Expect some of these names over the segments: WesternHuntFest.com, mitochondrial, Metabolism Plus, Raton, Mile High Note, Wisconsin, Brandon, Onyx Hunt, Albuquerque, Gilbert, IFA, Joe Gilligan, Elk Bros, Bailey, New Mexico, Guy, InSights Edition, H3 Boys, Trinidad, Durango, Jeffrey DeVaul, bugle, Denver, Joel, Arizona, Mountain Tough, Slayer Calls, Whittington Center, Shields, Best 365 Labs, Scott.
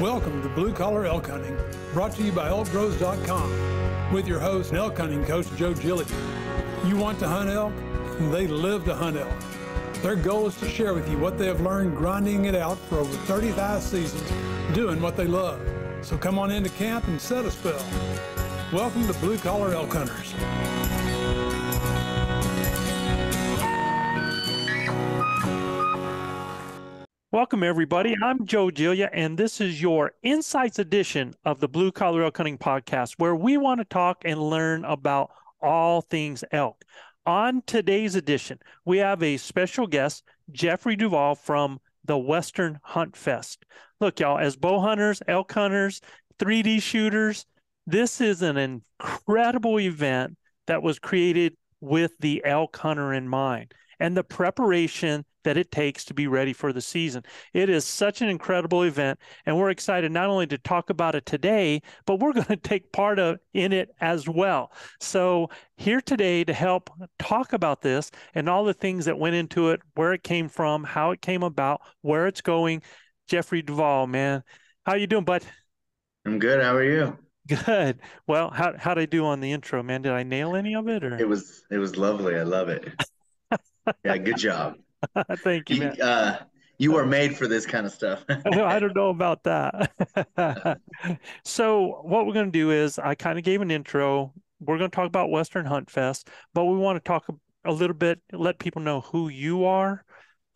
Welcome to Blue Collar Elk Hunting, brought to you by elkbros.com, with your host and elk hunting coach, Joe Gilligan. You want to hunt elk? They live to hunt elk. Their goal is to share with you what they have learned grinding it out for over 35 seasons, doing what they love. So come on into camp and set a spell. Welcome to Blue Collar Elk Hunters. Welcome, everybody. I'm Joe Gillia, and this is your Insights edition of the Blue Collar Elk Hunting Podcast, where we want to talk and learn about all things elk. On today's edition, we have a special guest, Jeffrey DeVaul from the Western Hunt Fest. Look, y'all, as bow hunters, elk hunters, 3D shooters, this is an incredible event that was created with the elk hunter in mind and the preparation that it takes to be ready for the season. It is such an incredible event, and we're excited not only to talk about it today, but we're going to take part in it as well. So here today to help talk about this and all the things that went into it, where it came from, how it came about, where it's going, Jeffrey DeVaul, man. How you doing, bud? I'm good. How are you? Good. Well, how'd I do on the intro, man? Did I nail any of it? Or? It was lovely. I love it. Yeah, good job. Thank you, man. You are made for this kind of stuff. I don't know about that. So what we're going to do is I kind of gave an intro. We're going to talk about Western Hunt Fest, but we want to talk a little bit, let people know who you are.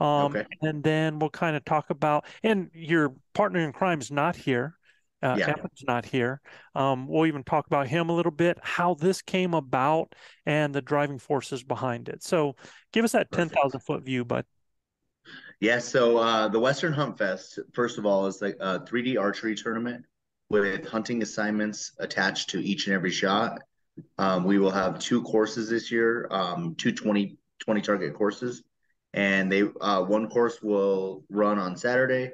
Okay. And then we'll kind of talk about, and your partner in crime is not here. Efren's not here. We'll even talk about him a little bit, how this came about and the driving forces behind it. So give us that 10,000 foot view, bud. Yeah. So the Western Hunt Fest, first of all, is like a 3D archery tournament with hunting assignments attached to each and every shot. We will have two courses this year, two 20 target courses. And they one course will run on Saturday.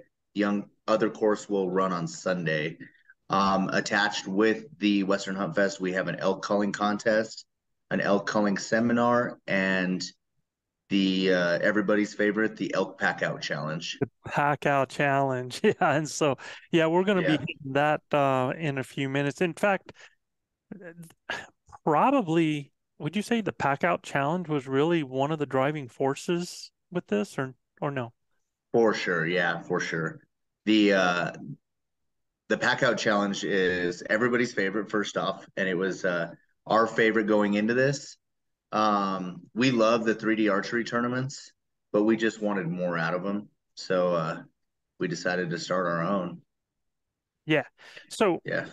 Other course will run on Sunday. Attached with the Western Hunt Fest, we have an elk culling contest, an elk culling seminar, and the everybody's favorite, the elk Pack'Out challenge. The Pack'Out challenge, yeah. And so, yeah, we're going to be hitting that in a few minutes. In fact, probably, would you say the Pack'Out challenge was really one of the driving forces with this, or no? For sure, yeah, for sure. The Pack'Out challenge is everybody's favorite, first off, and it was our favorite going into this. We love the 3D archery tournaments, but we just wanted more out of them, so we decided to start our own. Yeah. So yeah,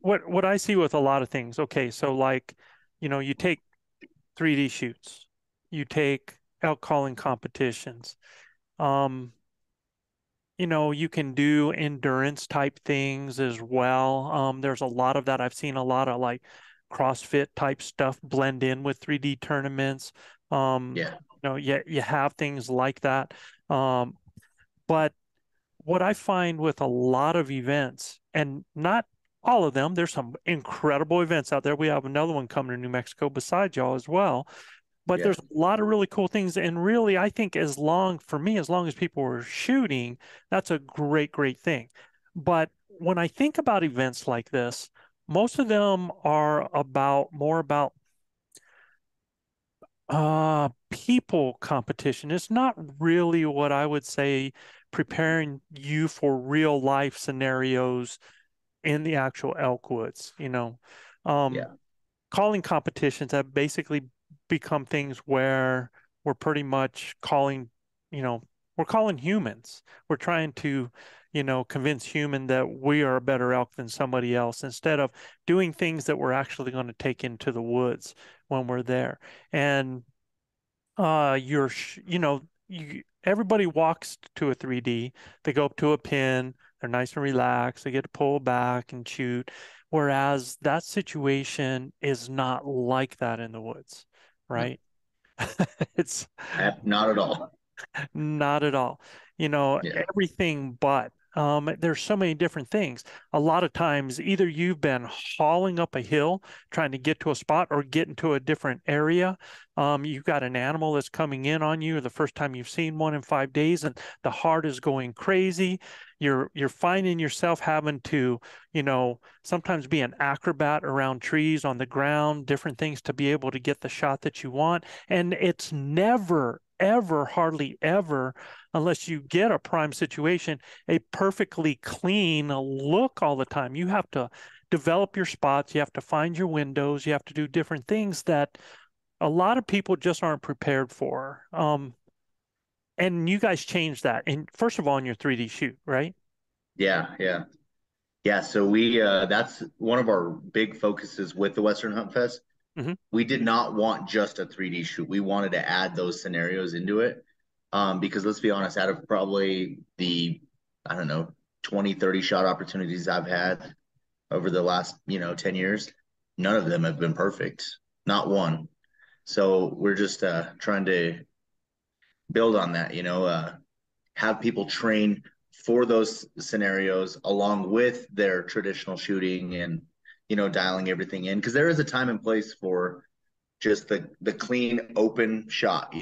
what I see with a lot of things, okay, so like, you know, you take 3D shoots, you take elk calling competitions, you know, you can do endurance type things as well. There's a lot of that. I've seen a lot of like CrossFit type stuff blend in with 3D tournaments. You know, you have things like that. But what I find with a lot of events, and not all of them, there's some incredible events out there. We have another one coming to New Mexico beside y'all as well. But there's a lot of really cool things. And really, I think as long as people are shooting, that's a great, great thing. But when I think about events like this, most of them are more about people competition. It's not really what I would say preparing you for real life scenarios in the actual elk woods, you know. Calling competitions have basically become things where we're pretty much calling, you know, we're calling humans. We're trying to, you know, convince human that we are a better elk than somebody else instead of doing things that we're actually going to take into the woods when we're there. And everybody walks to a 3D, they go up to a pin, they're nice and relaxed, they get to pull back and shoot. Whereas that situation is not like that in the woods. Right? It's not at all. You know, everything but There's so many different things. A lot of times, either you've been hauling up a hill trying to get to a spot or get into a different area. You've got an animal that's coming in on you the first time you've seen one in 5 days, and the heart is going crazy. You're finding yourself having to, you know, sometimes be an acrobat around trees, on the ground, different things to be able to get the shot that you want. And it's never, ever, hardly ever, unless you get a prime situation, a perfectly clean look all the time. You have to develop your spots. You have to find your windows. You have to do different things that a lot of people just aren't prepared for. And you guys changed that. And first of all, in your 3D shoot, right? Yeah. So we, that's one of our big focuses with the Western Hunt Fest. Mm-hmm. We did not want just a 3D shoot. We wanted to add those scenarios into it. Because let's be honest, out of probably the, 20-30 shot opportunities I've had over the last, 10 years, none of them have been perfect. Not one. So we're just trying to build on that, have people train for those scenarios along with their traditional shooting and, dialing everything in. Because there is a time and place for just the clean, open shot,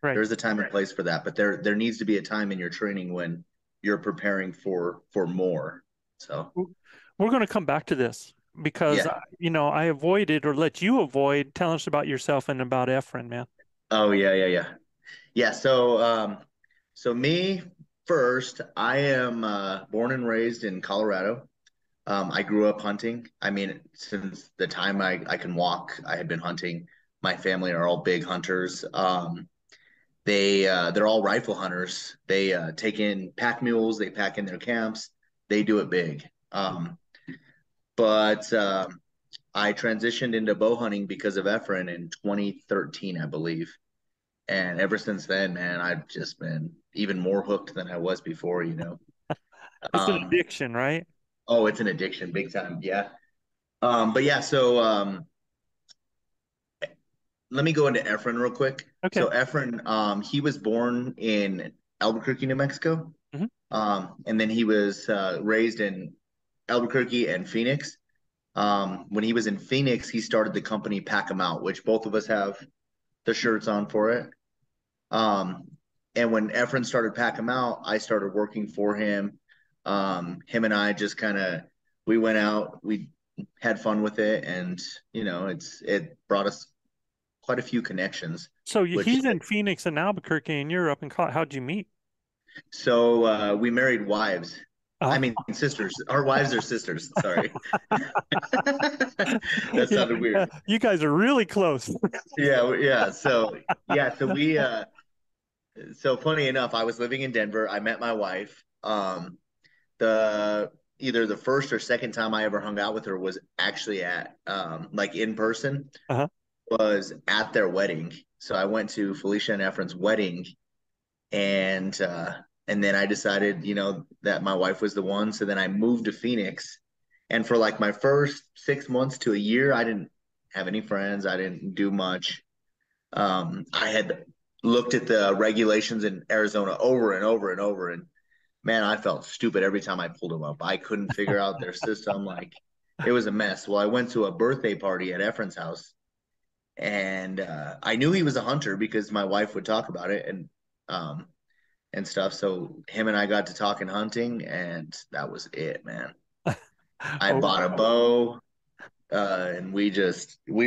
Right. There's a time and place for that. But there needs to be a time in your training when you're preparing for more. So we're going to come back to this because, I avoided or let you avoid telling us about yourself and about Efren, man. Oh, yeah. Yeah, so me first, I am born and raised in Colorado. I grew up hunting. I mean, since the time I can walk, I had been hunting. My family are all big hunters. They're all rifle hunters. They take in pack mules. They pack in their camps. They do it big. But I transitioned into bow hunting because of Efren in 2013, I believe. And ever since then, man, I've just been even more hooked than I was before, It's an addiction, right? Oh, it's an addiction, big time, yeah. So let me go into Efren real quick. Okay. So Efren, he was born in Albuquerque, New Mexico. Mm-hmm. And then he was raised in Albuquerque and Phoenix. When he was in Phoenix, he started the company Pack'em Out, which both of us have the shirts on for it. And when Efren started Pack'em Out, I started working for him. Him and I just we went out, we had fun with it, and it brought us quite a few connections. So he's in Phoenix and Albuquerque, and you're up in Colorado. How'd you meet? So we married wives. Oh. I mean, sisters. Our wives are sisters. Sorry. That sounded weird. You guys are really close. Yeah. So we. So funny enough, I was living in Denver. I met my wife. Either the first or second time I ever hung out with her was actually at in person. Uh-huh. Was at their wedding. So I went to Felicia and Efren's wedding, and then I decided, that my wife was the one. So then I moved to Phoenix, and for my first 6 months to a year, I didn't have any friends. I didn't do much. I had looked at the regulations in Arizona over and over and over. And man, I felt stupid every time I pulled them up. I couldn't figure out their system. It was a mess. Well, I went to a birthday party at Efren's house, and I knew he was a hunter because my wife would talk about it. And stuff. So him and I got to talking hunting, and that was it, man. I bought a bow, and we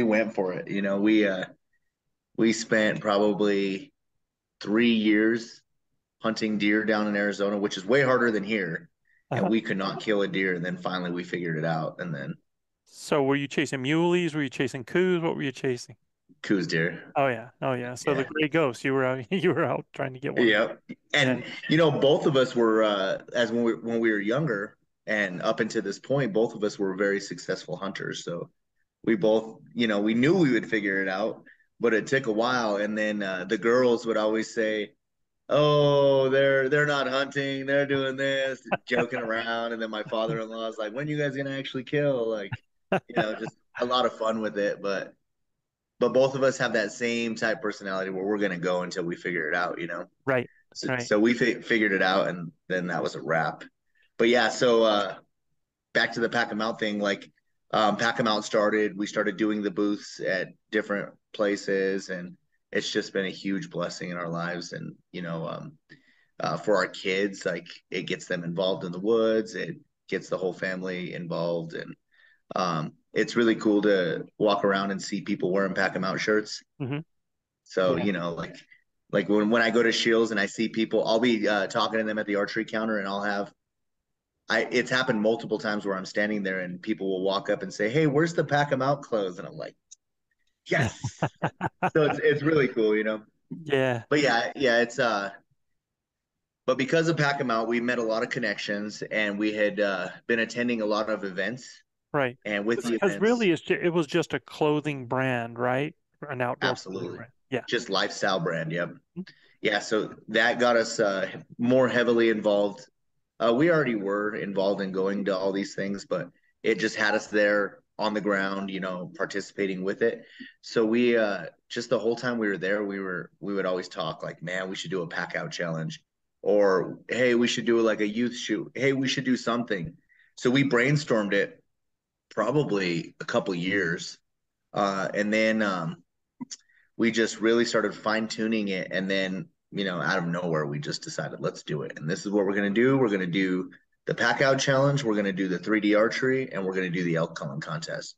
went for it. We spent probably 3 years hunting deer down in Arizona, which is way harder than here. And we could not kill a deer. And then finally we figured it out. And then. So were you chasing muleys? Were you chasing coos? What were you chasing? Coos deer. Oh yeah. So yeah. The gray ghost. You were out trying to get one. Yep. And both of us were as when we were younger and up until this point, both of us were very successful hunters. So we both, we knew we would figure it out, but it took a while. And then the girls would always say, "Oh, they're not hunting. They're doing this," joking around. And then my father-in-law is like, "When are you guys gonna actually kill?" Just a lot of fun with it, but. But both of us have that same type personality where we're going to go until we figure it out, Right. So we figured it out, and then that was a wrap. But yeah, so back to the Pack'em Out thing, like Pack'em Out started, we started doing the booths at different places, and it's just been a huge blessing in our lives. And, you know, for our kids, like it gets them involved in the woods, it gets the whole family involved. And it's really cool to walk around and see people wearing Pack'em Out shirts. Mm-hmm. So, yeah. You know, like when I go to Shields and I see people, I'll be talking to them at the archery counter, and I'll have, it's happened multiple times where I'm standing there and people will walk up and say, "Hey, where's the Pack'em Out clothes?" And I'm like, yes. So it's really cool, you know? Yeah. But yeah, it's, but because of Pack'em Out, we met a lot of connections, and we had been attending a lot of events. Right. And with the events, really, it was just a clothing brand, right? An outdoor absolutely brand. Yeah. Just lifestyle brand. Yep. Mm-hmm. Yeah. So that got us more heavily involved. We already were involved in going to all these things, but it just had us there on the ground, you know, participating with it. So we just the whole time we were there, we would always talk like, man, we should do a pack out challenge, or hey, we should do like a youth shoot. Hey, we should do something. So we brainstormed it probably a couple years. And then we just really started fine tuning it. And then, you know, out of nowhere, we just decided, let's do it. And this is what we're going to do. We're going to do the pack out challenge. We're going to do the 3D archery, and we're going to do the elk culling contest.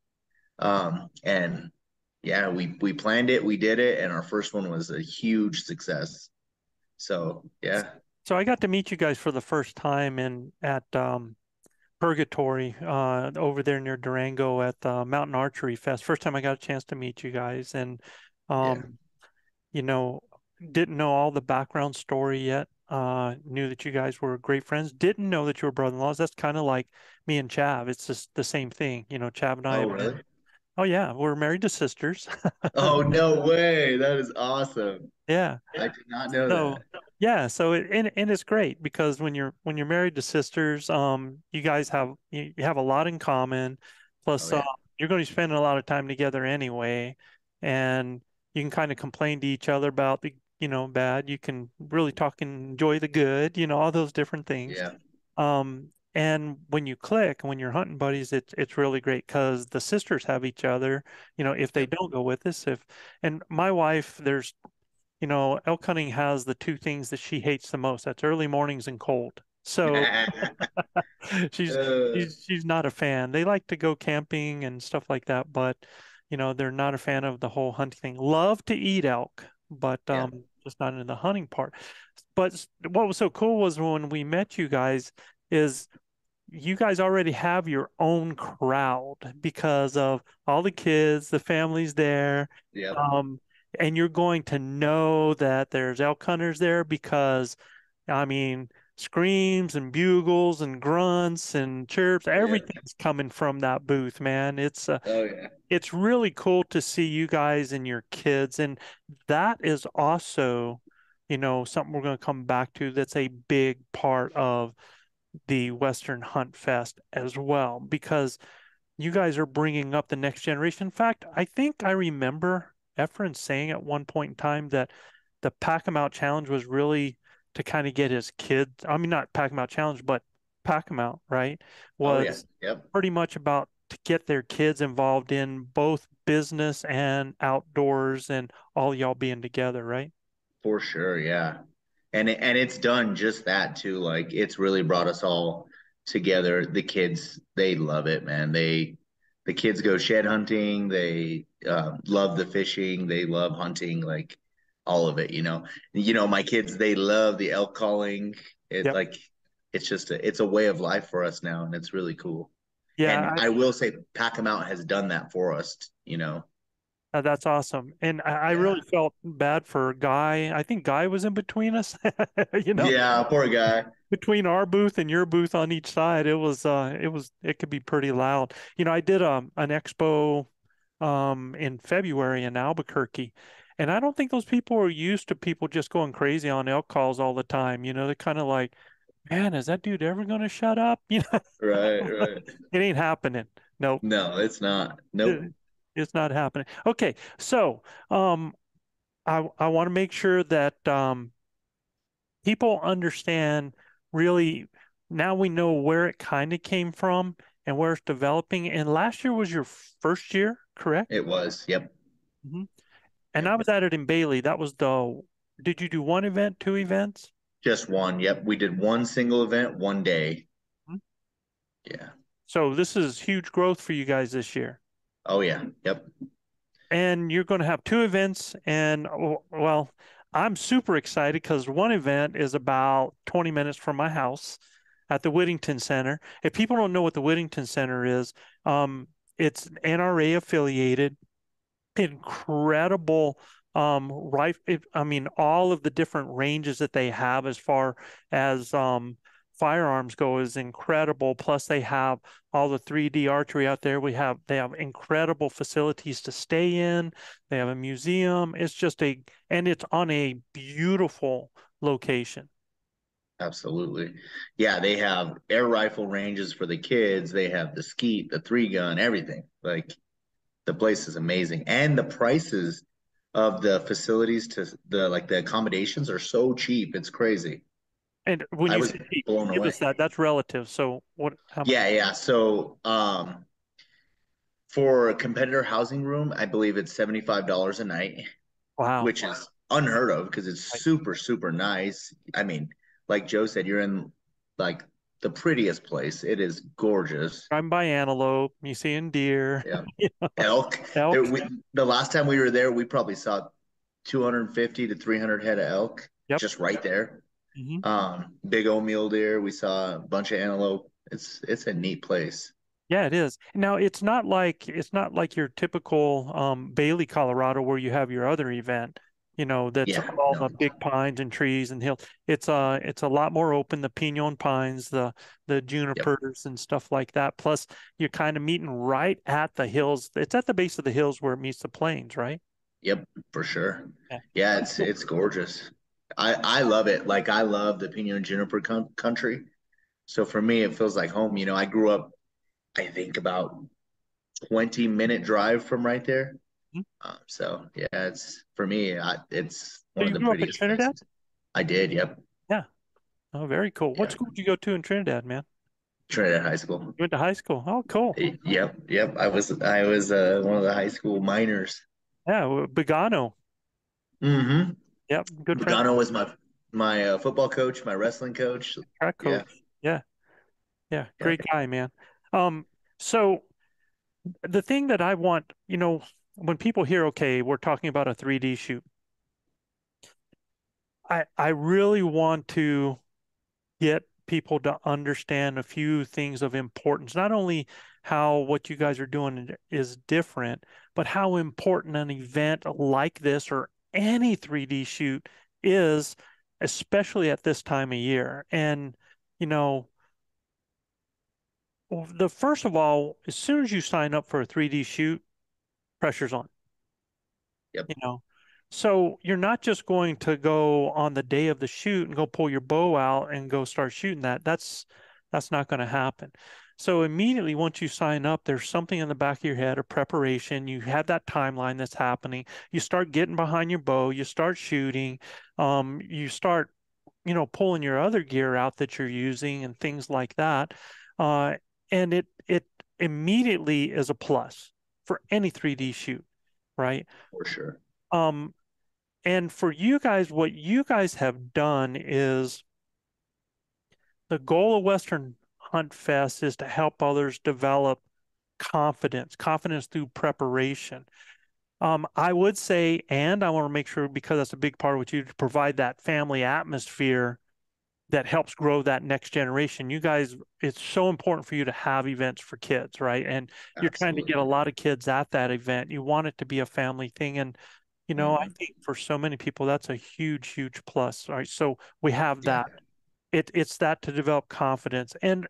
And yeah, we planned it, we did it. And our first one was a huge success. So, yeah. So I got to meet you guys for the first time at Purgatory over there near Durango at the Mountain Archery Fest. First time I got a chance to meet you guys, and, you know, didn't know all the background story yet. Knew that you guys were great friends. Didn't know that you were brother-in-laws. That's kind of like me and Chav. It's just the same thing. You know, Chav and I. Oh, really? Oh, yeah. We're married to sisters. Oh, no way. That is awesome. Yeah, I did not know that. Yeah, so and it's great because when you're married to sisters, you guys have a lot in common. Plus, you're going to be spending a lot of time together anyway, and you can kind of complain to each other about the bad. You can really talk and enjoy the good. You know, all those different things. Yeah. And when you click, when you're hunting buddies, it's really great because the sisters have each other. You know, if they don't go with us, and my wife, there's. You know, elk hunting has the two things that she hates the most. That's early mornings and cold. So she's not a fan. They like to go camping and stuff like that, but you know, they're not a fan of the whole hunting thing. Love to eat elk, but just not into the hunting part. But what was so cool was when we met you guys is you guys already have your own crowd because of all the kids, the families there. Yeah. And you're going to know that there's elk hunters there because, I mean, screams and bugles and grunts and chirps, everything's coming from that booth, man. It's it's really cool to see you guys and your kids. And that is also, you know, something we're going to come back to. That's a big part of the Western Hunt Fest as well, because you guys are bringing up the next generation. In fact, I think I remember Efren saying at one point in time that the Pack'em Out Challenge was really to kind of get his kids. I mean, not Pack'em Out Challenge, but Pack'em Out, right? Was pretty much about to get their kids involved in both business and outdoors, and all y'all being together, right? For sure, yeah. And it's done just that too. Like, it's really brought us all together. The kids, they love it, man. The kids go shed hunting. They love the fishing. They love hunting, like all of it, you know. You know, my kids, they love the elk calling. It's like, it's just it's a way of life for us now, and it's really cool. Yeah, and I will say Pack'em Out has done that for us, you know. That's awesome. And I really felt bad for Guy. I think Guy was in between us, you know. Yeah, poor Guy. Between our booth and your booth on each side, it could be pretty loud. You know, I did an expo in February in Albuquerque, and I don't think those people are used to people just going crazy on elk calls all the time. You know, they're kind of like, man, is that dude ever going to shut up? You know, right. It ain't happening. Nope. No, it's not. Nope. It's not happening. Okay, so I want to make sure that people understand really now we know where it kind of came from and where it's developing. And last year was your first year, correct? It was, yep. Mm-hmm. And I was at it in Bailey. That was the, did you do one event, two events? Just one, yep. We did one single event, one day. Mm-hmm. Yeah. So this is huge growth for you guys this year. Oh, yeah, yep. And you're going to have two events, and, well, I'm super excited because one event is about 20 minutes from my house at the Whittington Center. If people don't know what the Whittington Center is, it's NRA-affiliated, incredible rifle. I mean, all of the different ranges that they have as far as firearms go is incredible. Plus, they have all the 3D archery out there. They have incredible facilities to stay in. They have a museum. It's just and it's on a beautiful location. Absolutely. Yeah, they have air rifle ranges for the kids. They have the skeet, the 3-gun, everything. Like, the place is amazing. And the prices of the facilities to the accommodations are so cheap. It's crazy. And when you say blown away. That's relative. So what? How yeah, much? Yeah. So for a competitor housing room, I believe it's $75 a night. Wow. Which is unheard of because it's super, super nice. I mean, like Joe said, you're in like the prettiest place. It is gorgeous. I'm by antelope. You seeing deer. Yeah. You know? Elk. The last time we were there, we probably saw 250 to 300 head of elk. Yep. Just right there. Mm-hmm. Big old mule deer. We saw a bunch of antelope. It's a neat place. Yeah, it is. Now it's not like your typical Bailey, Colorado, where you have your other event. You know, that's the big pines and trees and hills. It's a lot more open. The pinon pines, the junipers and stuff like that. Plus, you're kind of meeting right at the hills. It's at the base of the hills where it meets the plains, right? Yep, for sure. Okay. Yeah, it's gorgeous. I love it. Like, I love the pinon and juniper country. So for me, it feels like home. You know, I grew up, I think, about 20-minute drive from right there. Mm-hmm. So yeah, it's for me. It's one of the prettiest. You grew up in Trinidad? I did. Yep. Yeah. Oh, very cool. Yeah. What school did you go to in Trinidad, man? Trinidad High School. You went to high school. Oh, cool. Yep. Yep. I was one of the high school minors. Yeah, Bogano. Mm-hmm. Yep, good friend. Pagano was my football coach, my wrestling coach. Track coach, yeah. Great guy, man. So the thing that I want, you know, when people hear, okay, we're talking about a 3D shoot, I really want to get people to understand a few things of importance. Not only how what you guys are doing is different, but how important an event like this or any 3D shoot is, especially at this time of year. And, you know, first of all, as soon as you sign up for a 3D shoot, pressure's on. Yep. You know, so you're not just going to go on the day of the shoot and go pull your bow out and go start shooting that. That's not going to happen. So immediately once you sign up, there's something in the back of your head, a preparation. You have that timeline that's happening. You start getting behind your bow. You start shooting. You start, you know, pulling your other gear out that you're using and things like that. And it immediately is a plus for any 3D shoot, right? For sure. And for you guys, what you guys have done is the goal of Western Hunt Fest is to help others develop confidence through preparation. I would say, and I want to make sure, because that's a big part of what you do, to provide that family atmosphere that helps grow that next generation. You guys, it's so important for you to have events for kids, right? And you're trying to get a lot of kids at that event. You want it to be a family thing. And, you know, I think for so many people, that's a huge, huge plus. All right. So we have that. It's that to develop confidence and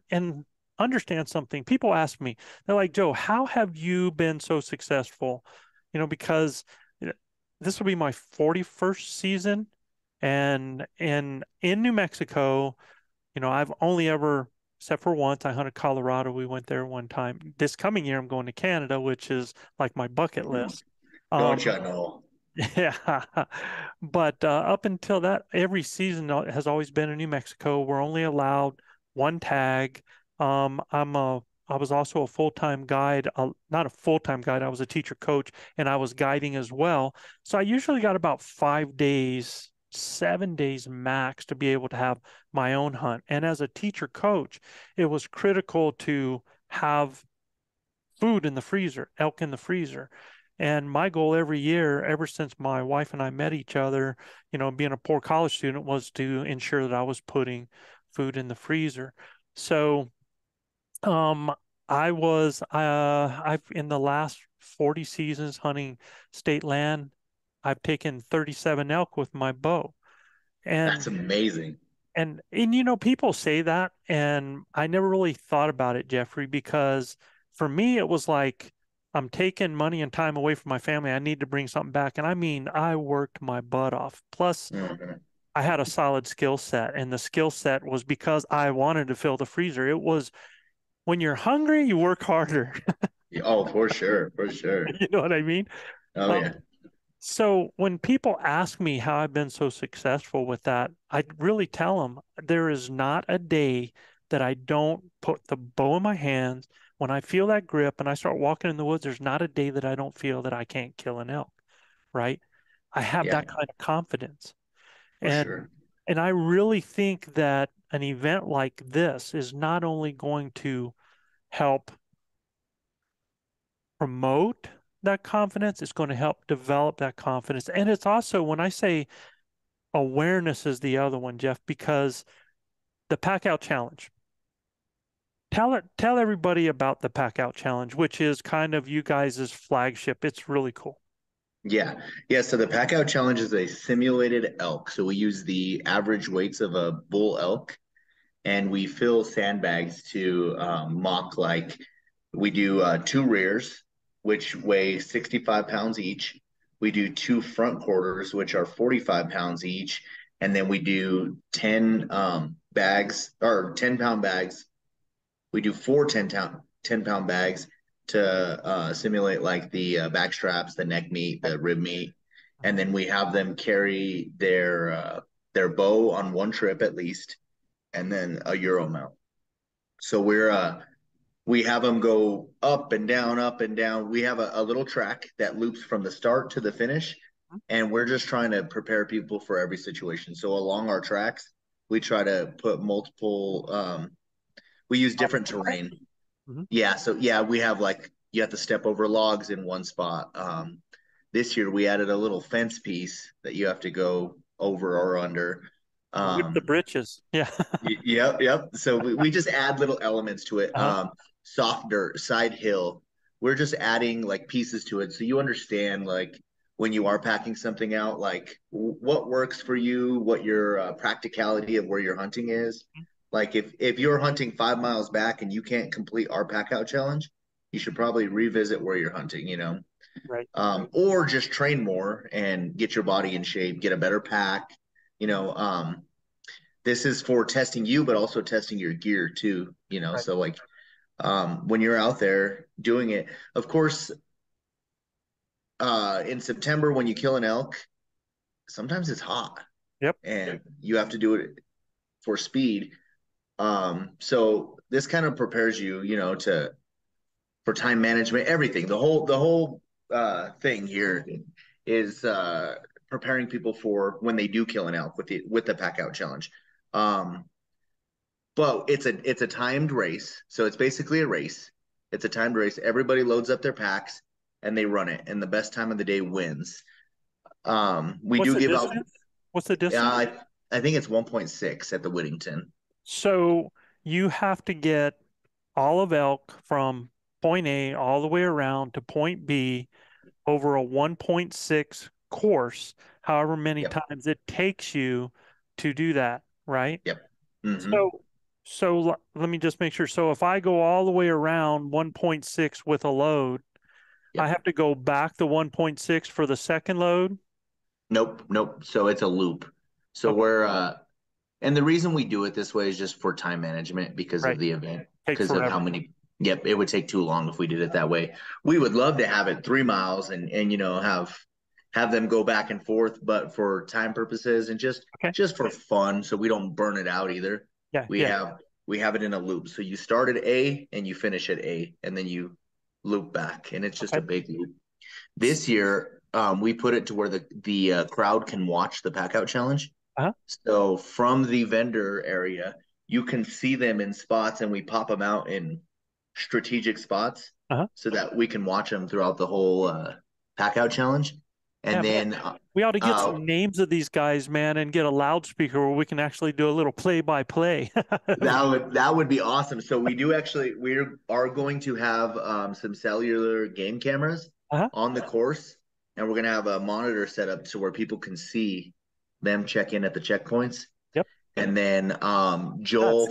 understand something. People ask me, they're like, Joe, how have you been so successful? You know, because this will be my 41st season, and in New Mexico, you know, I've only ever, except for once, I hunted Colorado. We went there one time. This coming year, I'm going to Canada, which is like my bucket list. Don't you know? Yeah, but up until that, every season has always been in New Mexico. We're only allowed one tag. I was also a full-time guide, not a full-time guide. I was a teacher coach and I was guiding as well. So I usually got about 5 days, 7 days max to be able to have my own hunt. And as a teacher coach, it was critical to have food in the freezer, elk in the freezer. And my goal every year, ever since my wife and I met each other, you know, being a poor college student, was to ensure that I was putting food in the freezer. So I've in the last 40 seasons hunting state land, I've taken 37 elk with my bow. And that's amazing. And you know, people say that, and I never really thought about it, Jeffrey, because for me, it was like, I'm taking money and time away from my family. I need to bring something back. And I mean, I worked my butt off. Plus, I had a solid skill set, and the skill set was because I wanted to fill the freezer. It was, when you're hungry, you work harder. Oh, for sure. For sure. You know what I mean? Oh, yeah. So when people ask me how I've been so successful with that, I really tell them there is not a day that I don't put the bow in my hands. When I feel that grip and I start walking in the woods, there's not a day that I don't feel that I can't kill an elk, right? I have that kind of confidence. And I really think that an event like this is not only going to help promote that confidence, it's going to help develop that confidence. And it's also, when I say awareness is the other one, Jeff, because the Pack Out Challenge. Tell everybody about the Pack Out Challenge, which is kind of you guys' flagship. It's really cool. Yeah. So the Pack Out Challenge is a simulated elk. So we use the average weights of a bull elk, and we fill sandbags to mock, like we do 2 rears, which weigh 65 pounds each. We do 2 front quarters, which are 45 pounds each. And then we do 10 pound bags. We do 4 10-pound bags to simulate like the back straps, the neck meat, the rib meat. And then we have them carry their bow on 1 trip at least, and then a Euro mount. So we have them go up and down, up and down. We have a little track that loops from the start to the finish, and we're just trying to prepare people for every situation. So along our tracks, we try to put multiple we use different terrain. Mm-hmm. Yeah. So yeah, we have like, you have to step over logs in one spot. This year we added a little fence piece that you have to go over or under. With the britches. Yeah. Yep. So we just add little elements to it. Soft dirt, side hill. We're just adding like pieces to it. So you understand, like when you are packing something out, like what works for you, what your practicality of where your hunting is. Mm-hmm. Like if you're hunting 5 miles back and you can't complete our Pack Out Challenge, you should probably revisit where you're hunting, you know, right? Or just train more and get your body in shape, get a better pack, you know. This is for testing you, but also testing your gear too, you know, right. So like when you're out there doing it, of course, in September, when you kill an elk, sometimes it's hot. Yep. And you have to do it for speed. So this kind of prepares you, you know, for time management, everything. The whole thing here is preparing people for when they do kill an elk with the Pack Out Challenge. But it's a timed race, so it's basically a race. It's a timed race. Everybody loads up their packs and they run it, and the best time of the day wins. What's the distance? I think it's 1.6 at the Whittington. So you have to get all of elk from point A all the way around to point B over a 1.6 course, however many times it takes you to do that, right? Yep. Mm-hmm. So let me just make sure. So if I go all the way around 1.6 with a load, I have to go back the 1.6 for the second load? Nope. So it's a loop. So we're and the reason we do it this way is just for time management because of the event, because of how many. Yep, it would take too long if we did it that way. We would love to have it 3 miles and you know have them go back and forth, but for time purposes and just for fun, so we don't burn it out either. Yeah, we have we have it in a loop. So you start at A and you finish at A, and then you loop back, and it's just a big loop. This year, we put it to where the crowd can watch the Pack-Out Challenge. So from the vendor area, you can see them in spots, and we pop them out in strategic spots so that we can watch them throughout the whole Pack-Out Challenge. And then we ought to get some names of these guys, man, and get a loudspeaker where we can actually do a little play-by-play. that would be awesome. So we do actually, we are going to have some cellular game cameras on the course, and we're going to have a monitor set up to where people can see them check in at the checkpoints. And then Joel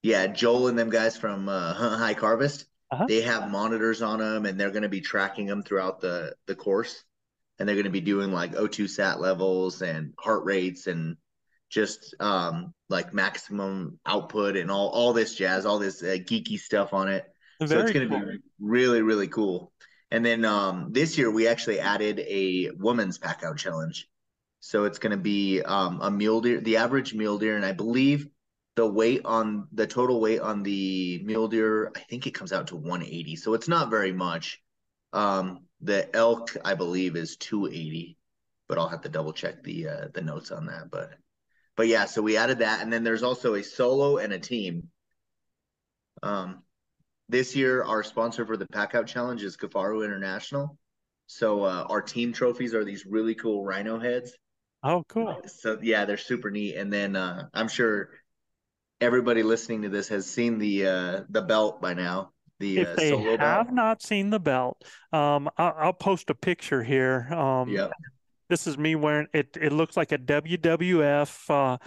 Joel and them guys from High Harvest, they have monitors on them, and they're going to be tracking them throughout the course. And they're going to be doing like O2 sat levels and heart rates and just like maximum output and all this jazz, all this geeky stuff on it. So it's going to be really, really cool. And then this year we actually added a women's Pack-Out Challenge. So it's going to be a mule deer, the average mule deer. And I believe the weight on the total weight on the mule deer, I think it comes out to 180. So it's not very much. The elk, I believe, is 280, but I'll have to double check the notes on that. But yeah, so we added that. And then there's also a solo and a team. This year, our sponsor for the Pack-Out Challenge is Kafaru International. So our team trophies are these really cool rhino heads. Oh, cool. So yeah, they're super neat. And then I'm sure everybody listening to this has seen the belt by now. If they have not seen the belt, I'll post a picture here. This is me wearing it. It looks like a WWF,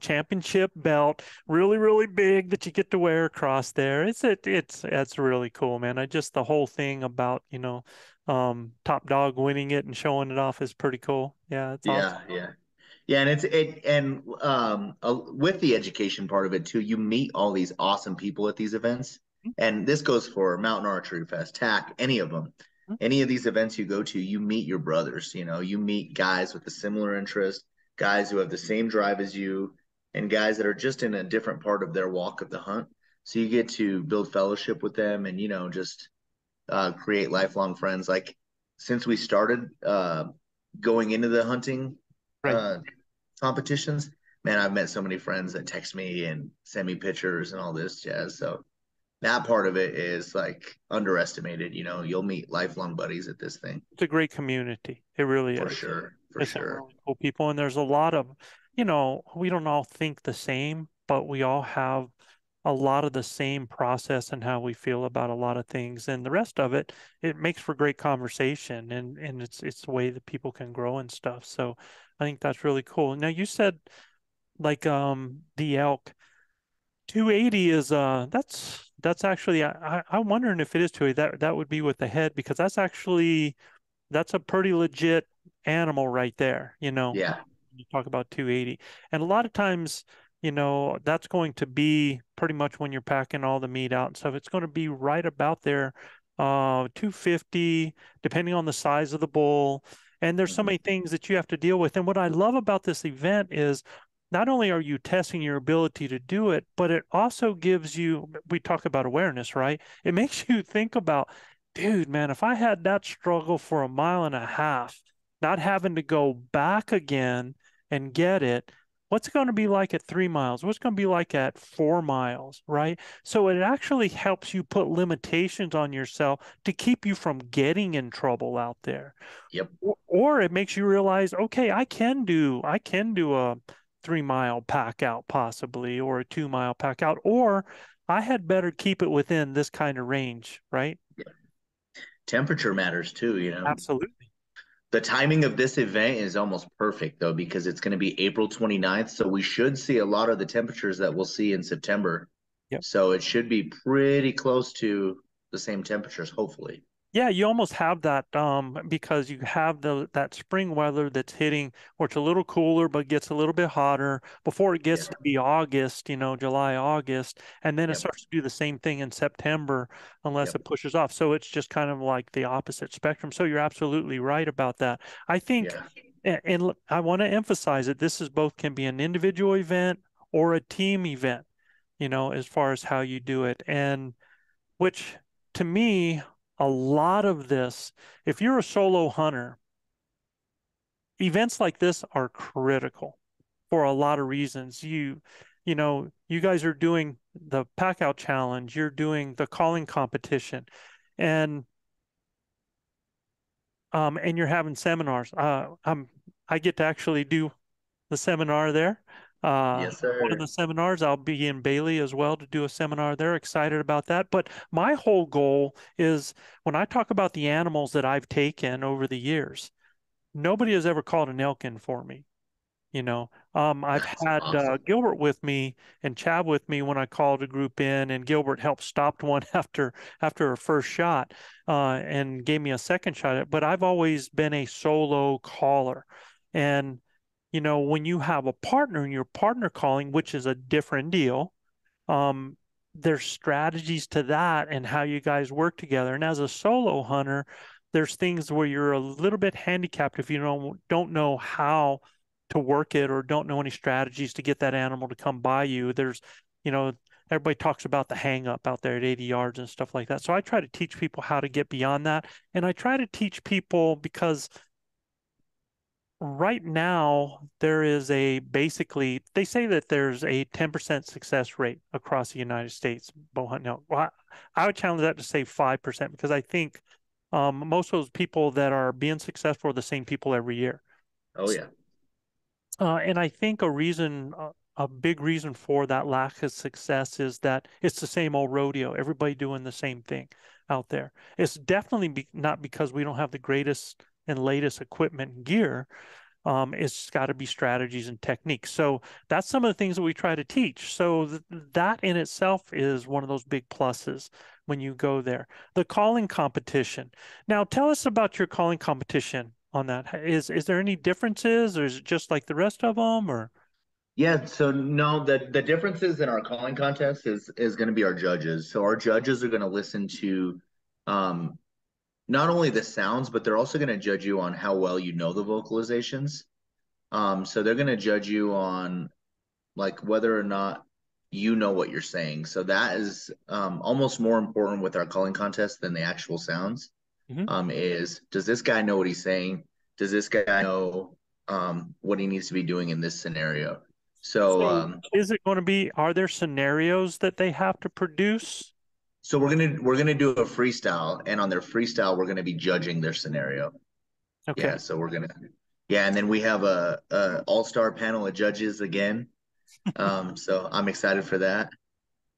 championship belt, really, really big that you get to wear across there. It's really cool, man. The whole thing about, Top Dog winning it and showing it off is pretty cool. Yeah. It's awesome. Yeah, and with the education part of it too, you meet all these awesome people at these events, and this goes for Mountain Archery Fest, TAC, any of them, any of these events you go to, you meet your brothers. You meet guys with a similar interest, guys who have the same drive as you, and guys that are just in a different part of their walk of the hunt. So you get to build fellowship with them, and create lifelong friends. Like since we started going into the hunting competitions, man, I've met so many friends that text me and send me pictures and all this jazz. So that part of it is like underestimated. You'll meet lifelong buddies at this thing. It's a great community. It really is. For sure. Really cool people. And there's a lot of, we don't all think the same, but we all have a lot of the same process and how we feel about a lot of things, and the rest of it, it makes for great conversation, and it's the way that people can grow and stuff. So I think that's really cool. Now you said like, the elk 280 is, that's actually, I'm wondering if it is 280, that would be with the head, because that's a pretty legit animal right there. You talk about 280, and a lot of times, that's going to be pretty much when you're packing all the meat out and stuff. It's going to be right about there, 250, depending on the size of the bull. And there's so many things that you have to deal with. And what I love about this event is not only are you testing your ability to do it, but it also gives you, we talk about awareness, right? It makes you think about, dude, man, if I had that struggle for a mile and a half, not having to go back again and get it, what's it going to be like at 3 miles? What's going to be like at 4 miles, right? So it actually helps you put limitations on yourself to keep you from getting in trouble out there. Yep. Or it makes you realize, okay, I can do a 3 mile pack out possibly, or a 2 mile pack out, or I had better keep it within this kind of range, right? Yeah. Temperature matters too, Absolutely. The timing of this event is almost perfect, though, because it's going to be April 29th, so we should see a lot of the temperatures that we'll see in September. Yep. So it should be pretty close to the same temperatures, hopefully. Yeah, you almost have that because you have that spring weather that's hitting, where it's a little cooler but gets a little bit hotter before it gets to be August, July, August, and then it starts to do the same thing in September unless it pushes off. So it's just kind of like the opposite spectrum. So you're absolutely right about that. I think, and I want to emphasize that this is both can be an individual event or a team event, you know, as far as how you do it. And which to me, a lot of this, if you're a solo hunter, events like this are critical for a lot of reasons. You know, you guys are doing the Pack Out Challenge, you're doing the calling competition, and you're having seminars. I get to actually do the seminar there. Yes, sir. One of the seminars, I'll be in Bailey as well to do a seminar there. Excited about that. But my whole goal is, when I talk about the animals that I've taken over the years, nobody has ever called an elk in for me. You know, I've had Gilbert with me and Chav with me when I called a group in, and Gilbert helped stopped one after her first shot and gave me a second shot at it. But I've always been a solo caller. And, you know, when you have a partner and your partner calling, which is a different deal, there's strategies to that and how you guys work together. And as a solo hunter, there's things where you're a little bit handicapped if you don't know how to work it, or don't know any strategies to get that animal to come by you. There's, you know, everybody talks about the hang up out there at 80 yards and stuff like that. So I try to teach people how to get beyond that. And I try to teach people, because right now there is a, basically, they say that there's a 10% success rate across the United States bow hunting. Well, I would challenge that to say 5%, because I think most of those people that are being successful are the same people every year. Oh, yeah. And I think a big reason for that lack of success is that it's the same old rodeo. Everybody doing the same thing out there. It's definitely not because we don't have the greatest and latest equipment and gear. It's got to be strategies and techniques. So that's some of the things that we try to teach. So that in itself is one of those big pluses when you go there. The calling competition. Now, tell us about your calling competition. On that, is there any differences, or is it just like the rest of them? Or yeah, so no, the differences in our calling contest is going to be our judges. So our judges are going to listen to not only the sounds, but they're also going to judge you on how well you know the vocalizations. So they're going to judge you on like whether or not you know what you're saying. So that is almost more important with our calling contest than the actual sounds. Does this guy know what he's saying? Does this guy know what he needs to be doing in this scenario? So is it going to be, are there scenarios that they have to produce? So we're gonna do a freestyle, and on their freestyle we're gonna be judging their scenario. Okay. Yeah, so and then we have a all-star panel of judges again. So I'm excited for that.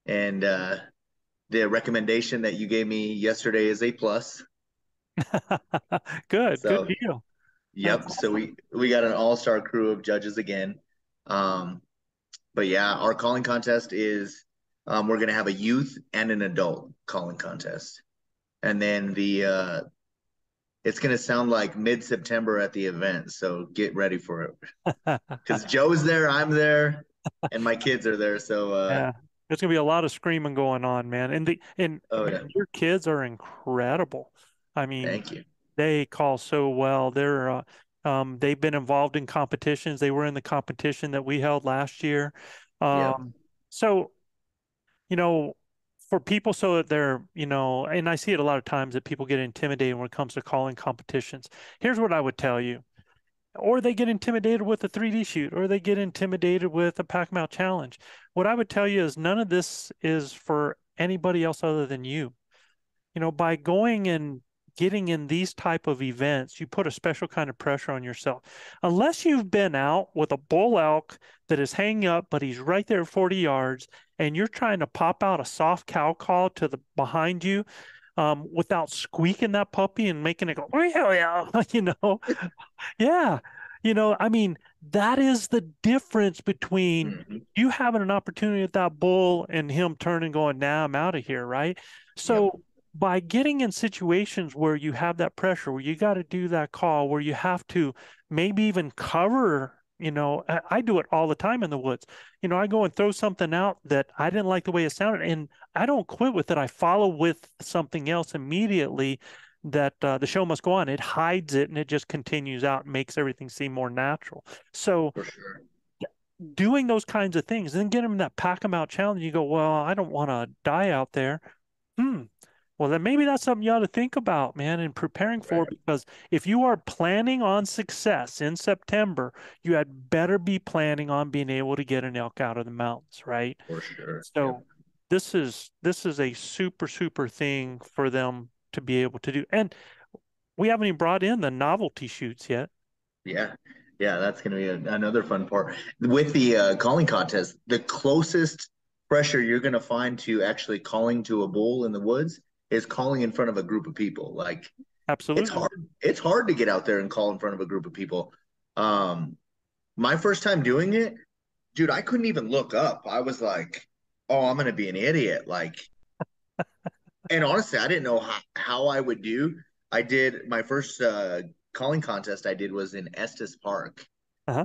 And the recommendation that you gave me yesterday is A+. Good deal. Yep. Awesome. So we got an all-star crew of judges again. But yeah, our calling contest is we're going to have a youth and an adult calling contest, and then the it's going to sound like mid-September at the event, so get ready for it, because Joe's there, I'm there, and my kids are there. So yeah. There's going to be a lot of screaming going on, man. And your kids are incredible. I mean, thank you. They call so well. They're they've been involved in competitions. They were in the competition that we held last year. So, you know, for people, so that they're, you know, and I see it a lot of times that people get intimidated when it comes to calling competitions. Here's what I would tell you. Or they get intimidated with a 3D shoot, or they get intimidated with a Pack'em Out challenge. What I would tell you is none of this is for anybody else other than you. You know, by going and getting in these type of events, you put a special kind of pressure on yourself. Unless you've been out with a bull elk that is hanging up, but he's right there at 40 yards, and you're trying to pop out a soft cow call to the behind you without squeaking that puppy and making it go, oh, yeah, yeah. You know, yeah. You know, I mean, that is the difference between you having an opportunity at that bull and him turning going, nah, I'm out of here, right? So by getting in situations where you have that pressure, where you got to do that call, where you have to maybe even cover, you know, I do it all the time in the woods. You know, I go and throw something out that I didn't like the way it sounded, and I don't quit with it. I follow with something else immediately. That the show must go on. It hides it, and it just continues out and makes everything seem more natural. So doing those kinds of things, and then get them in that Pack'em Out challenge. You go, well, I don't want to die out there. Well, then maybe that's something you ought to think about, man, and preparing for, because if you are planning on success in September, you had better be planning on being able to get an elk out of the mountains, right? For sure. So this is a super, super thing for them to be able to do. And we haven't even brought in the novelty shoots yet. Yeah, that's going to be another fun part. With the calling contest, the closest pressure you're going to find to actually calling to a bull in the woods is calling in front of a group of people. Like, absolutely, it's hard to get out there and call in front of a group of people. My first time doing it, dude, I couldn't even look up. I was like, oh, I'm gonna be an idiot, like. And honestly, I didn't know how I would do. I did my first calling contest I did was in Estes Park,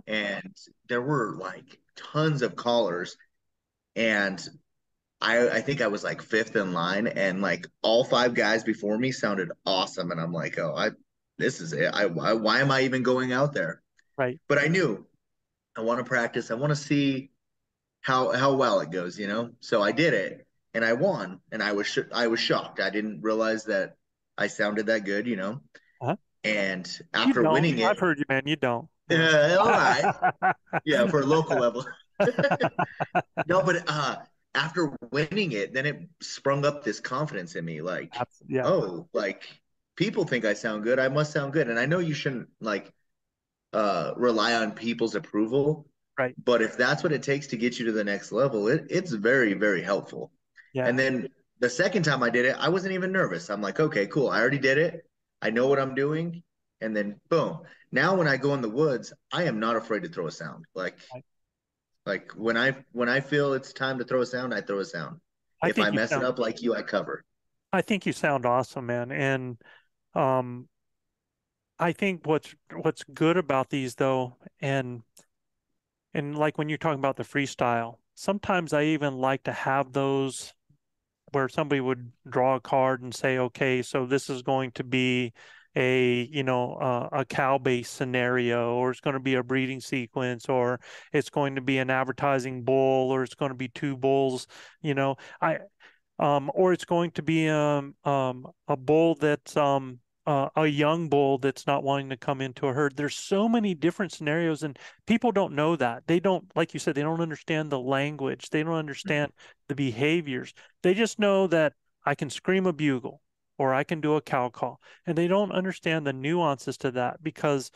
and there were like tons of callers, and I think I was like fifth in line, and like all five guys before me sounded awesome. And I'm like, oh, this is it. Why am I even going out there? Right. But I knew I want to practice. I want to see how well it goes, you know? So I did it and I won, and I was shocked. I didn't realize that I sounded that good, you know? And after winning it, I've heard you, man, you don't. All right. Yeah. For local level. No, but, after winning it, then it sprung up this confidence in me, like, oh, like, people think I sound good, I must sound good. And I know you shouldn't, like, rely on people's approval, right? But if that's what it takes to get you to the next level, it's very, very helpful. Yeah. And then the second time I did it, I wasn't even nervous. I'm like, okay, cool, I already did it, I know what I'm doing. And then boom, now when I go in the woods, I am not afraid to throw a sound, like. Like when I feel it's time to throw a sound, I throw a sound. If I mess it up like you, I cover. I think you sound awesome, man. And I think what's good about these though, and like when you're talking about the freestyle, sometimes I even like to have those where somebody would draw a card and say, okay, so this is going to be a cow-based scenario, or it's going to be a breeding sequence, or it's going to be an advertising bull, or it's going to be two bulls, you know, or it's going to be a bull that's a young bull that's not wanting to come into a herd. There's so many different scenarios, and people don't know that. They don't, like you said, they don't understand the language. They don't understand the behaviors. They just know that I can scream a bugle, or I can do a cow call. And they don't understand the nuances to that, because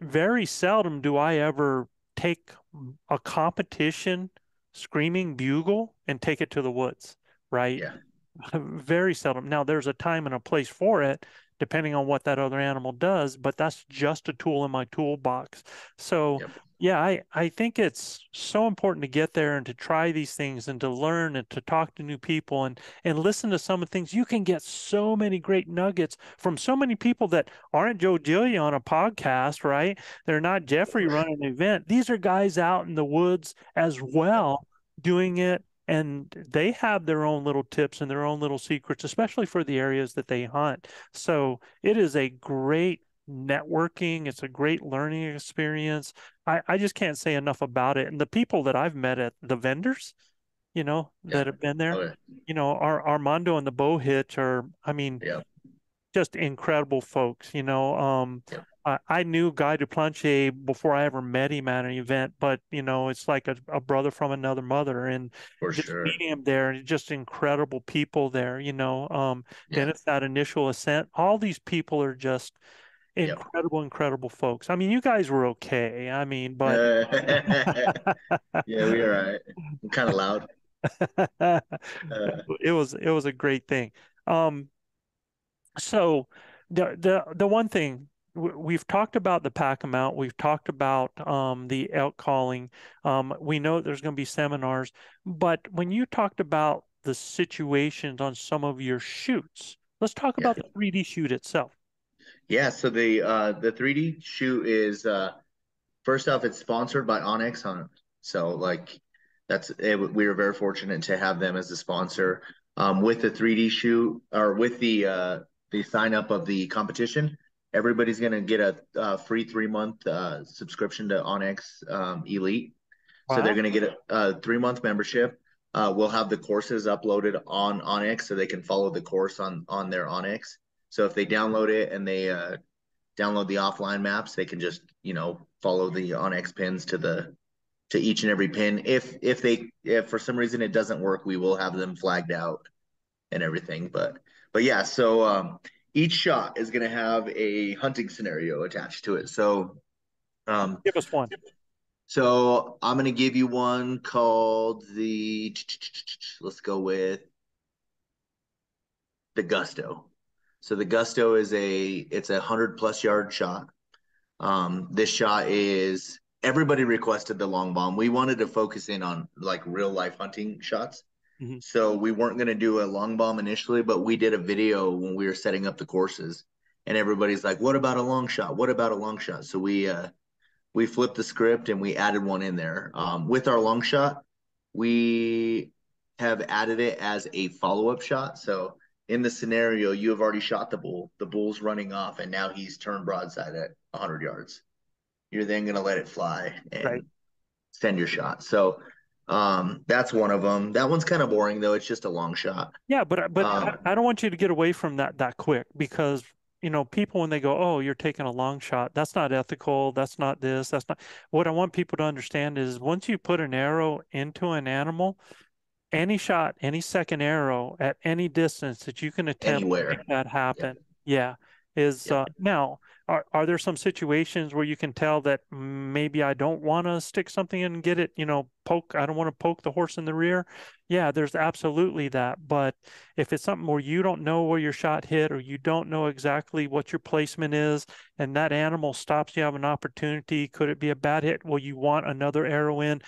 very seldom do I ever take a competition screaming bugle and take it to the woods, right? Yeah. Very seldom. Now, there's a time and a place for it, depending on what that other animal does, but that's just a tool in my toolbox. So yeah, I think it's so important to get there and to try these things and to learn and to talk to new people and listen to some of the things. You can get so many great nuggets from so many people that aren't Joe Gilligan on a podcast, right? They're not Jeffrey running an event. These are guys out in the woods as well doing it, and they have their own little tips and their own little secrets, especially for the areas that they hunt. So it is a great networking. It's a great learning experience. I just can't say enough about it. And the people that I've met at the vendors, you know, that have been there, you know, Armando and the Bow Hitch are, I mean, just incredible folks, you know. I knew Guy Duplantier before I ever met him at an event, but, you know, it's like a brother from another mother, and meeting him there, and just incredible people there, you know. Then it's that initial ascent. All these people are just incredible, incredible folks. I mean, you guys were okay. I mean, but. Yeah, we were all right. I'm kind of loud. It was a great thing. So the one thing, we've talked about the Pack'em Out. We've talked about the elk calling. We know there's going to be seminars, but when you talked about the situations on some of your shoots, let's talk about the 3D shoot itself. Yeah, so the 3D shoot is, first off, it's sponsored by Onyx Hunt. So, like, we were very fortunate to have them as a sponsor. With the 3D shoot, or with the sign up of the competition, everybody's going to get a free 3-month subscription to Onyx Elite. Wow. So they're going to get a 3-month membership. We'll have the courses uploaded on Onyx so they can follow the course on their Onyx. So if they download it and they download the offline maps, they can just, you know, follow the Onyx pins to each and every pin. If for some reason it doesn't work, we will have them flagged out and everything. But yeah, so each shot is going to have a hunting scenario attached to it. So give us one. So I'm going to give you one called the, let's go with the Gusto. So the Gusto is it's a 100+ yard shot. This shot is, everybody requested the long bomb. We wanted to focus in on like real life hunting shots. Mm-hmm. So we weren't going to do a long bomb initially, but we did a video when we were setting up the courses and everybody's like, what about a long shot? What about a long shot? So we flipped the script and we added one in there. With our long shot, we have added it as a follow-up shot. So in the scenario, you have already shot the bull. The bull's running off, and now he's turned broadside at 100 yards. You're then going to let it fly and send your shot. So that's one of them. That one's kind of boring, though. It's just a long shot. Yeah, but I don't want you to get away from that quick because – you know, people, when they go, oh, you're taking a long shot, that's not ethical, that's not this, that's not. What I want people to understand is once you put an arrow into an animal, any shot, any second arrow at any distance that you can attempt anywhere to make that happen, now, are there some situations where you can tell that maybe I don't want to stick something in and get it, you know, poke, I don't want to poke the horse in the rear? Yeah, there's absolutely that. But if it's something where you don't know where your shot hit or you don't know exactly what your placement is and that animal stops, you have an opportunity. Could it be a bad hit? Well, you want another arrow in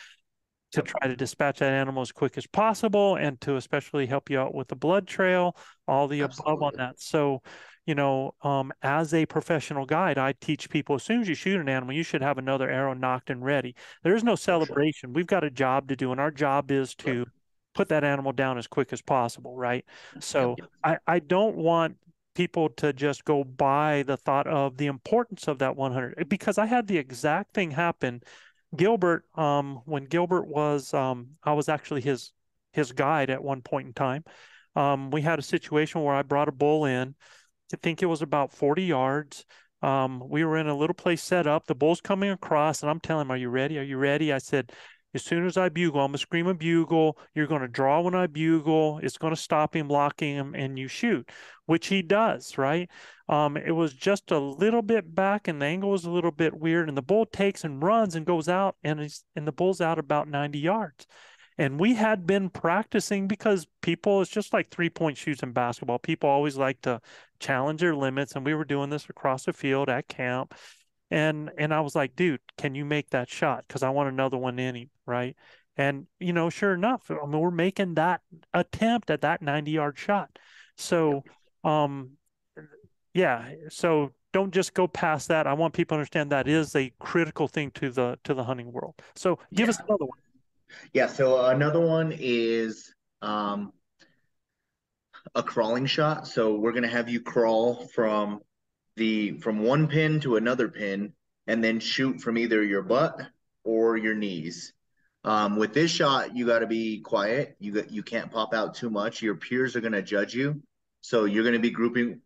to try to dispatch that animal as quick as possible and to especially help you out with the blood trail, all the above on that. So, you know, as a professional guide, I teach people, as soon as you shoot an animal, you should have another arrow knocked and ready. There is no celebration. We've got a job to do, and our job is to put that animal down as quick as possible, right? So I don't want people to just go by the thought of the importance of that 100, because I had the exact thing happen. Gilbert, when Gilbert was, I was actually his guide at one point in time. We had a situation where I brought a bull in. I think it was about 40 yards. We were in a little place set up. The bull's coming across, and I'm telling him, are you ready? Are you ready? I said, as soon as I bugle, I'm going to scream a bugle. You're going to draw when I bugle. It's going to stop him, locking him, and you shoot, which he does, right? It was just a little bit back, and the angle was a little bit weird, and the bull takes and runs and goes out, and the bull's out about 90 yards. And we had been practicing because people, it's just like three-point shoots in basketball. People always like to challenge their limits, and we were doing this across the field at camp. And I was like, dude, can you make that shot? Because I want another one in him, right? And, you know, sure enough, I mean, we're making that attempt at that 90-yard shot. So, so don't just go past that. I want people to understand that is a critical thing to the hunting world. So give us another one. Yeah, so another one is a crawling shot. So we're going to have you crawl from one pin to another pin and then shoot from either your butt or your knees. With this shot, you got to be quiet. You can't pop out too much. Your peers are going to judge you. So you're going to be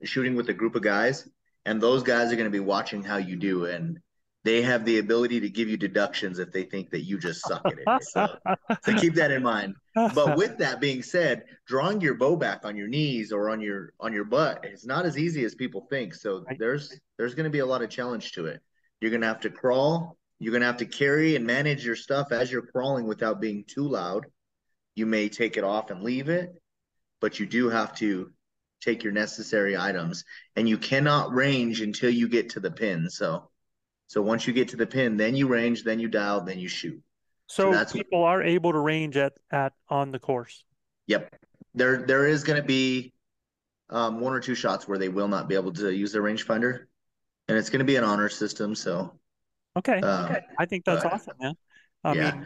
shooting with a group of guys, and those guys are going to be watching how you do, and they have the ability to give you deductions if they think that you just suck at it. So keep that in mind. But with that being said, drawing your bow back on your knees or on your butt is not as easy as people think. So there's going to be a lot of challenge to it. You're going to have to crawl. You're going to have to carry and manage your stuff as you're crawling without being too loud. You may take it off and leave it, but you do have to take your necessary items. And you cannot range until you get to the pin. So once you get to the pin, then you range, then you dial, then you shoot. So people are able to range at on the course. Yep. There is going to be one or two shots where they will not be able to use their rangefinder, and it's going to be an honor system. So okay. I think that's awesome, man. I mean,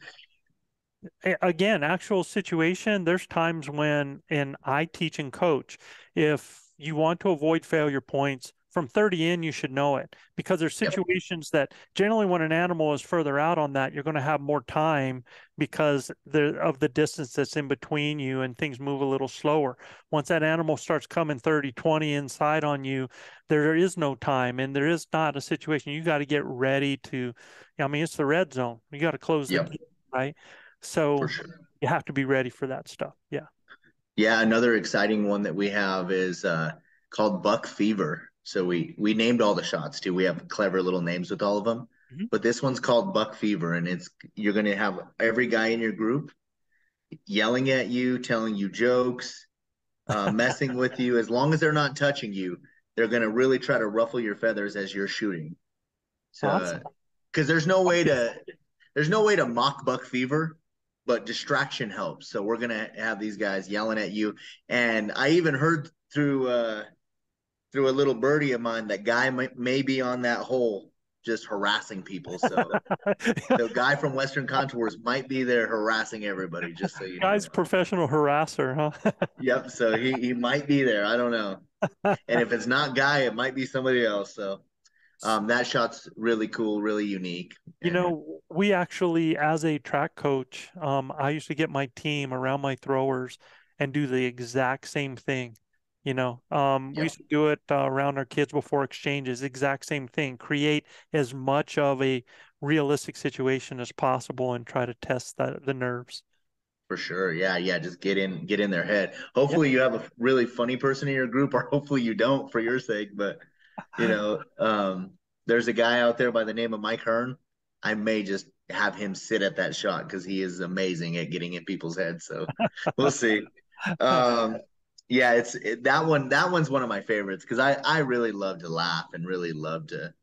again, actual situation. There's times when, and I teach and coach, if you want to avoid failure points, from 30 in, you should know it, because there's situations that generally when an animal is further out on that, you're going to have more time because of the distance that's in between you, and things move a little slower. Once that animal starts coming 30, 20 inside on you, there is no time, and there is not a situation. You got to get ready to, I mean, it's the red zone. You got to close the game, right? So for sure, you have to be ready for that stuff. Yeah. Yeah. Another exciting one that we have is called Buck Fever. So we named all the shots too. We have clever little names with all of them, but this one's called Buck Fever, and it's, you're going to have every guy in your group yelling at you, telling you jokes, messing with you. As long as they're not touching you, they're going to really try to ruffle your feathers as you're shooting. So, awesome. Cause there's no way to mock Buck Fever, but distraction helps. So we're going to have these guys yelling at you. And I even heard through a little birdie of mine that Guy may be on that hole just harassing people. So the Guy from Western Contours might be there harassing everybody, just so you know. Guy's professional harasser, huh? Yep. So he might be there. I don't know. And if it's not Guy, it might be somebody else. So that shot's really cool, really unique. You know, we actually, as a track coach, I used to get my team around my throwers and do the exact same thing. You know, we used to do it around our kids before exchanges, exact same thing. Create as much of a realistic situation as possible and try to test the nerves. For sure. Yeah. Yeah. Just get in their head. Hopefully you have a really funny person in your group, or hopefully you don't, for your sake. But, you know, there's a guy out there by the name of Mike Hearn. I may just have him sit at that shot because he is amazing at getting in people's heads. So we'll see. Yeah, that one's one of my favorites, because I really love to laugh and really love to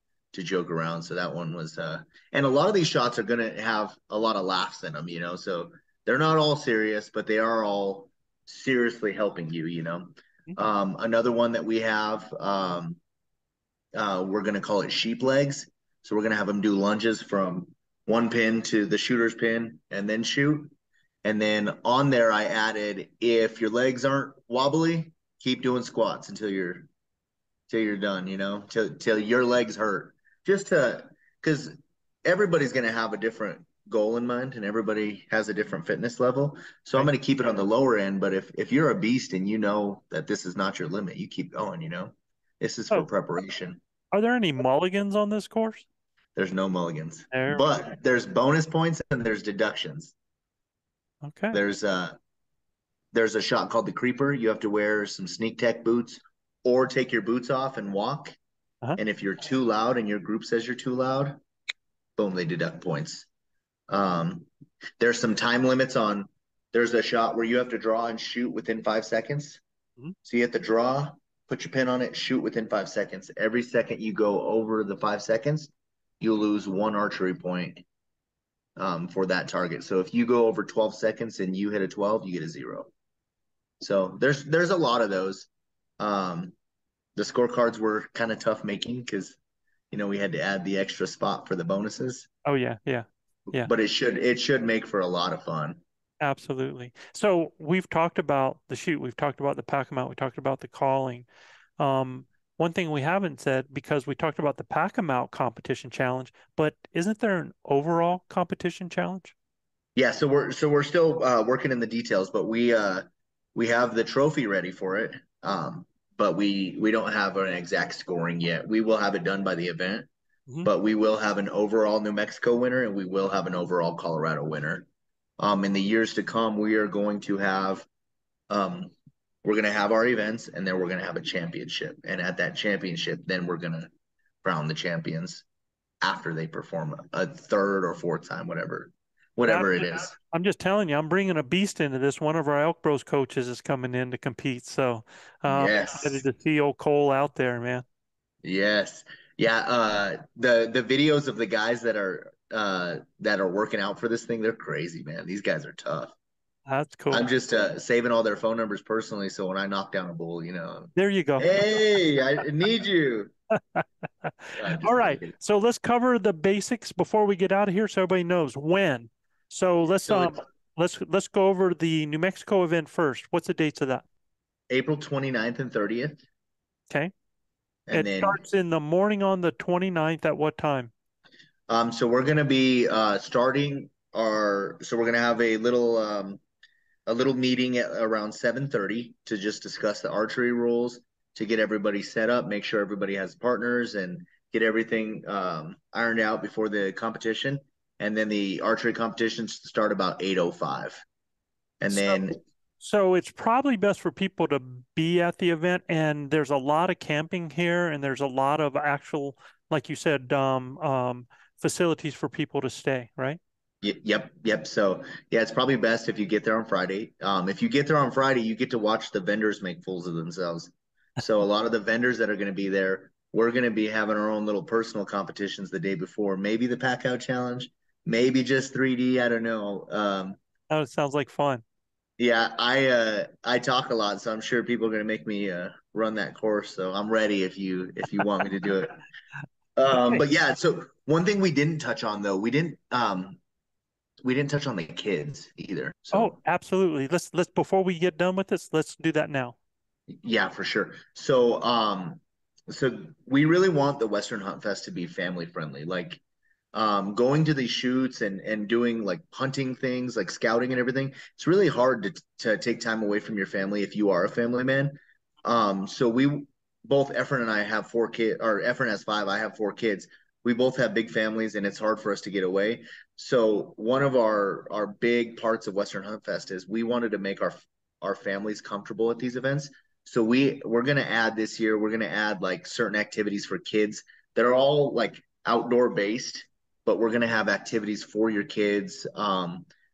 joke around. So that one was and a lot of these shots are going to have a lot of laughs in them, you know, so they're not all serious, but they are all seriously helping you, you know. Another one that we have, we're going to call it sheep legs. So we're going to have them do lunges from one pin to the shooter's pin and then shoot. And then on there, I added, if your legs aren't wobbly, keep doing squats until you're done, you know, till your legs hurt, just to, because everybody's going to have a different goal in mind and everybody has a different fitness level. So I'm going to keep it on the lower end. But if you're a beast and you know that this is not your limit, you keep going, you know, this is for preparation. Are there any mulligans on this course? There's no mulligans, but there's bonus points and there's deductions. Okay. There's a shot called the Creeper. You have to wear some Sneak Tech boots or take your boots off and walk. And if you're too loud and your group says you're too loud, boom, they deduct points. There's some time limits on. There's a shot where you have to draw and shoot within 5 seconds. So you have to draw, put your pin on it, shoot within 5 seconds. Every second you go over the 5 seconds, you lose one archery point for that target. So if you go over 12 seconds and you hit a 12, you get a 0. So there's a lot of those. The scorecards were kind of tough making because, you know, we had to add the extra spot for the bonuses. Oh yeah. Yeah. Yeah. But it should make for a lot of fun. Absolutely. So we've talked about the shoot, we've talked about the Pack'em Out, we talked about the calling. One thing we haven't said, because we talked about the Pack'em Out competition challenge, but isn't there an overall competition challenge? Yeah, so we're still working in the details, but we have the trophy ready for it, but we don't have an exact scoring yet. We will have it done by the event, but we will have an overall New Mexico winner and we will have an overall Colorado winner. In the years to come, we are going to have we're going to have our events, and then we're going to have a championship. And at that championship, then we're going to crown the champions after they perform a third or fourth time, whatever it is. I'm just telling you, I'm bringing a beast into this. One of our Elk Bros coaches is coming in to compete. So I'm excited to see old Cole out there, man. Yes. Yeah. The videos of the guys that are working out for this thing, they're crazy, man. These guys are tough. That's cool. I'm just saving all their phone numbers personally, so when I knock down a bull, you know. There you go. Hey, I need you. All right, so let's cover the basics before we get out of here, so everybody knows when. So let's go over the New Mexico event first. What's the dates of that? April 29th and 30th. Okay. And it starts in the morning on the 29th at what time? So we're going to be starting our – so we're going to have a little meeting at around 7:30 to just discuss the archery rules, to get everybody set up, make sure everybody has partners, and get everything ironed out before the competition. And then the archery competitions start about 8:05. And then – so it's probably best for people to be at the event, and there's a lot of camping here, and there's a lot of actual, like you said, facilities for people to stay, right? Yep. So yeah, it's probably best if you get there on Friday. If you get there on Friday, you get to watch the vendors make fools of themselves. So a lot of the vendors that are going to be there, we're going to be having our own little personal competitions the day before, maybe the Pack Out Challenge, maybe just 3D, I don't know. Oh, it sounds like fun. Yeah, I talk a lot, so I'm sure people are going to make me run that course. So I'm ready if you want me to do it. Nice. But yeah, so one thing we didn't touch on though, we didn't touch on the kids either. So. Oh, absolutely. Let's before we get done with this, let's do that now. Yeah, for sure. So so we really want the Western Hunt Fest to be family friendly. Like going to these shoots and doing like hunting things, like scouting and everything, it's really hard to take time away from your family if you are a family man. So we both, Efren and I, have four kids, or Efren has five, I have four kids. We both have big families, and it's hard for us to get away. So one of our big parts of Western Hunt Fest is we wanted to make our families comfortable at these events. So we're going to add this year, we're going to add like certain activities for kids that are all like outdoor based. But we're going to have activities for your kids.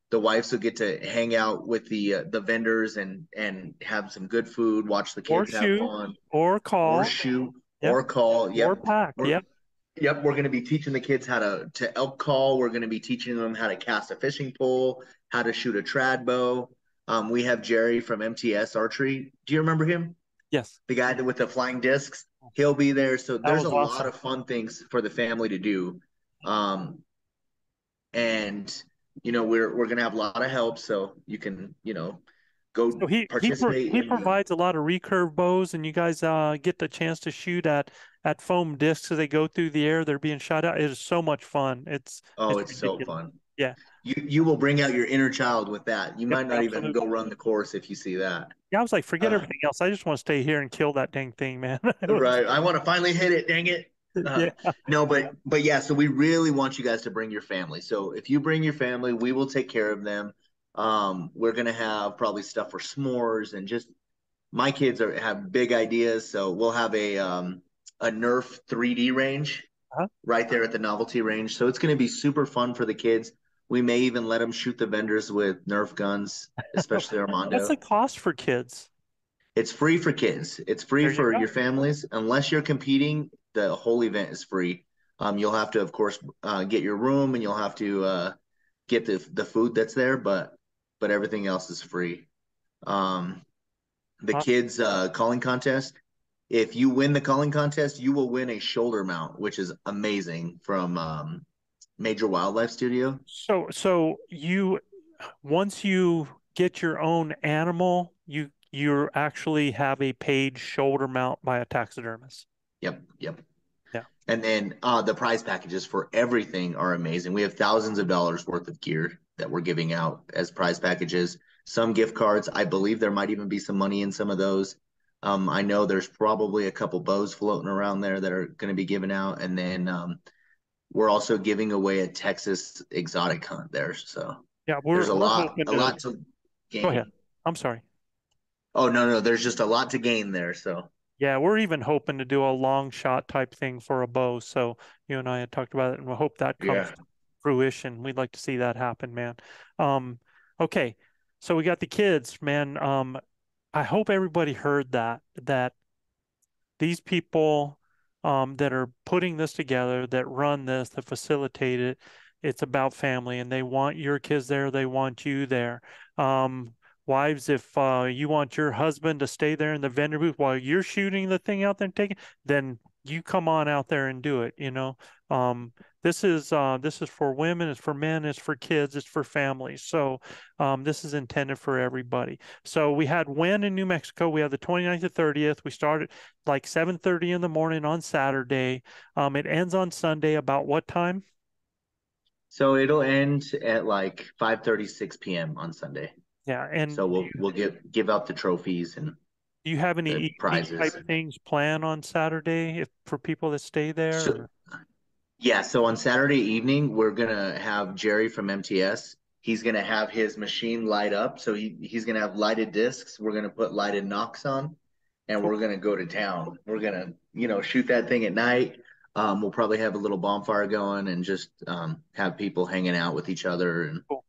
The wives will get to hang out with the vendors and have some good food, watch the kids have fun. Or call. Or shoot. Yep. Or call. Yep. Or pack. Yep. We're going to be teaching the kids how to elk call. We're going to be teaching them how to cast a fishing pole, how to shoot a trad bow. We have Jerry from MTS Archery. Do you remember him? Yes. The guy with the flying discs. He'll be there. So there's a lot of fun things for the family to do. And you know, we're gonna have a lot of help, so you can, you know, go so participate. He provides a lot of recurve bows, and you guys get the chance to shoot at foam discs as they go through the air. They're being shot out. It is so much fun. It's so fun. Yeah, you will bring out your inner child with that. You might not even go run the course if you see that. Yeah, I was like, forget everything else. I just want to stay here and kill that dang thing, man. Right. I want to finally hit it. Dang it. No, but yeah, so we really want you guys to bring your family. So if you bring your family, we will take care of them. We're going to have probably stuff for s'mores, and just my kids have big ideas. So we'll have a Nerf 3D range right there at the novelty range. So it's going to be super fun for the kids. We may even let them shoot the vendors with Nerf guns, especially Armando. What's the cost for kids? It's free for kids. It's free for your families. Unless you're competing, the whole event is free. You'll have to, of course, get your room, and you'll have to get the food that's there, but everything else is free. The kids' calling contest, if you win the calling contest, you will win a shoulder mount, which is amazing, from Major Wildlife Studio. So you, once you get your own animal, you actually have a paid shoulder mount by a taxidermist. Yep. Yeah. And then the prize packages for everything are amazing. We have thousands of dollars worth of gear that we're giving out as prize packages, some gift cards. I believe there might even be some money in some of those. I know there's probably a couple bows floating around there that are going to be given out. And then we're also giving away a Texas exotic hunt there. So yeah, there's a lot to gain. Go ahead. I'm sorry. Oh, no. There's just a lot to gain there. So. Yeah, we're even hoping to do a long shot type thing for a bow. So you and I had talked about it, and we hope that comes to fruition. We'd like to see that happen, man. Okay, so we got the kids, man. I hope everybody heard that these people that are putting this together, that run this, that facilitate it, it's about family, and they want your kids there. They want you there. Wives, if you want your husband to stay there in the vendor booth while you're shooting the thing out there and taking, then you come on out there and do it. You know, this is for women, it's for men, it's for kids, it's for families. So this is intended for everybody. So we had WEN in New Mexico. We had the 29th to 30th. We started like 7:30 in the morning on Saturday. It ends on Sunday about what time? So it'll end at like 5:30, 6 p.m. on Sunday. Yeah, and so we'll give out the trophies and. Do you have any prizes type things planned on Saturday for people that stay there? So, yeah, so on Saturday evening we're gonna have Jerry from MTS. He's gonna have his machine light up, so he's gonna have lighted discs. We're gonna put lighted knocks on, and we're gonna go to town. We're gonna shoot that thing at night. We'll probably have a little bonfire going and just have people hanging out with each other and. Cool.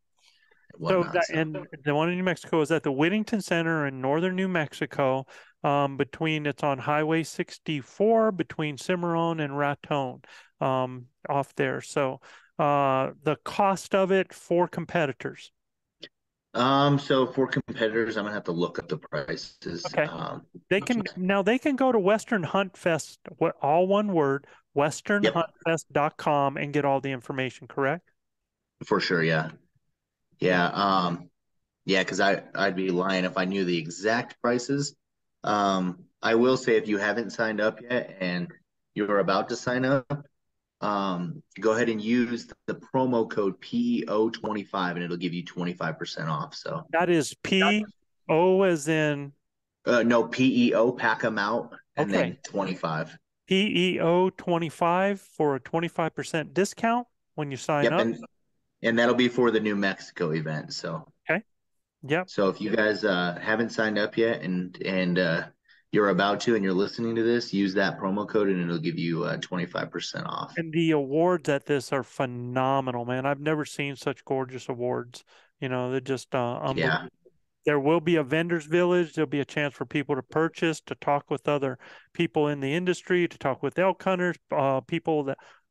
Whatnot, so and the one in New Mexico is at the Whittington Center in northern New Mexico. It's on Highway 64 between Cimarron and Raton, off there. So the cost of it for competitors. So for competitors, I'm gonna have to look up the prices. Okay. They can go to Western Hunt Fest, all one word, WesternHuntFest.com, and get all the information. Correct? For sure. Yeah. Yeah, because I'd be lying if I knew the exact prices. I will say, if you haven't signed up yet and you're about to sign up, go ahead and use the promo code PEO25, and it'll give you 25% off. So that is P-O as in? No, PEO, Pack'em Out, and okay. Then 25. PEO25 for a 25% discount when you sign up. And that'll be for the New Mexico event. So okay, yep. So if you guys haven't signed up yet and you're about to and you're listening to this, use that promo code and it'll give you 25% off. And the awards at this are phenomenal, man. I've never seen such gorgeous awards. You know, they're just unbelievable. Yeah. There will be a vendor's village. There'll be a chance for people to purchase, to talk with other people in the industry, to talk with elk hunters, people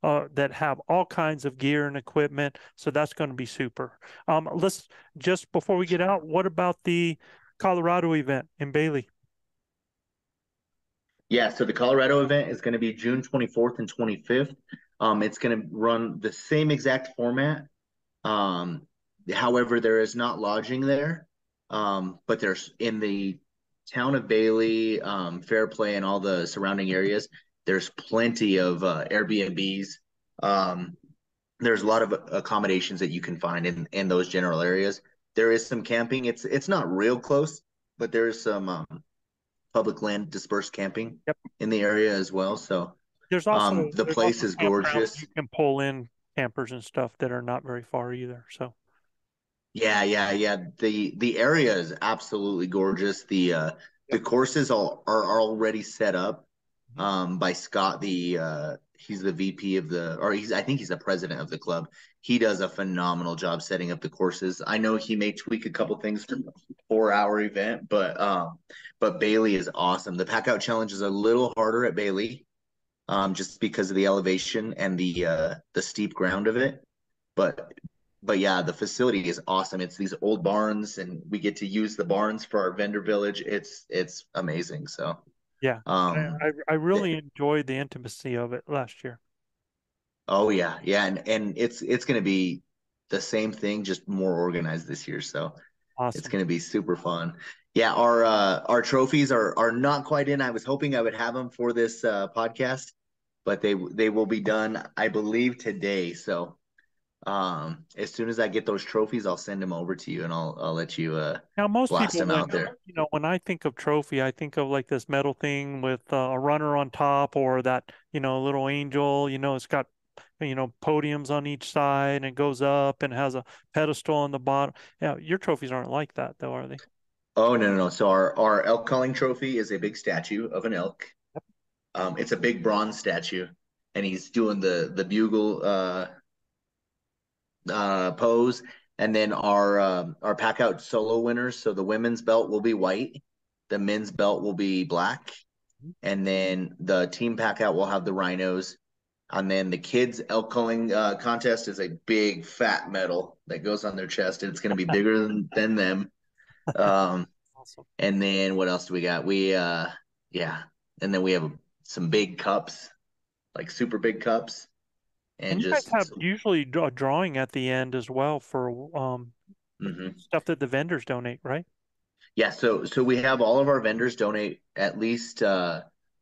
that have all kinds of gear and equipment. So that's going to be super. Let's just, before we get out, what about the Colorado event in Bailey? Yeah, so the Colorado event is going to be June 24th and 25th. It's going to run the same exact format. However, there is not lodging there. But there's in the town of Bailey, Fair Play, and all the surrounding areas, there's plenty of Airbnbs. There's a lot of accommodations that you can find in those general areas. There is some camping. It's not real close, but there is some public land dispersed camping in the area as well. So there's also the place is gorgeous. You can pull in campers and stuff that are not very far either. So. Yeah. The area is absolutely gorgeous. The courses are already set up by Scott. He's the VP of I think he's the president of the club. He does a phenomenal job setting up the courses. I know he may tweak a couple things for the 4-hour event, but Bailey is awesome. The Pack Out Challenge is a little harder at Bailey, just because of the elevation and the steep ground of it, But yeah, the facility is awesome. It's these old barns, and we get to use the barns for our vendor village. It's amazing. So yeah, I really enjoyed the intimacy of it last year. Oh yeah, and it's going to be the same thing, just more organized this year. So awesome. It's going to be super fun. Yeah, our trophies are not quite in. I was hoping I would have them for this podcast, but they will be done, I believe, today. So. As soon as I get those trophies, I'll send them over to you, and I'll let you now most blast people, them out there. You know, when I think of trophy, I think of like this metal thing with a runner on top, or that little angel. It's got podiums on each side, and it goes up and has a pedestal on the bottom. Yeah, your trophies aren't like that, though, are they? Oh no. So our elk calling trophy is a big statue of an elk. It's a big bronze statue, and he's doing the bugle. Pose. And then our Pack Out solo winners, so the women's belt will be white, the men's belt will be black, and then the team Pack Out will have the rhinos, and then the kids elk culling contest is a big fat medal that goes on their chest, and it's going to be bigger than them. Awesome. And then what else do we got? We and then we have some big cups like super big cups. And you just have usually a drawing at the end as well for stuff that the vendors donate, right? Yeah, so we have all of our vendors donate at least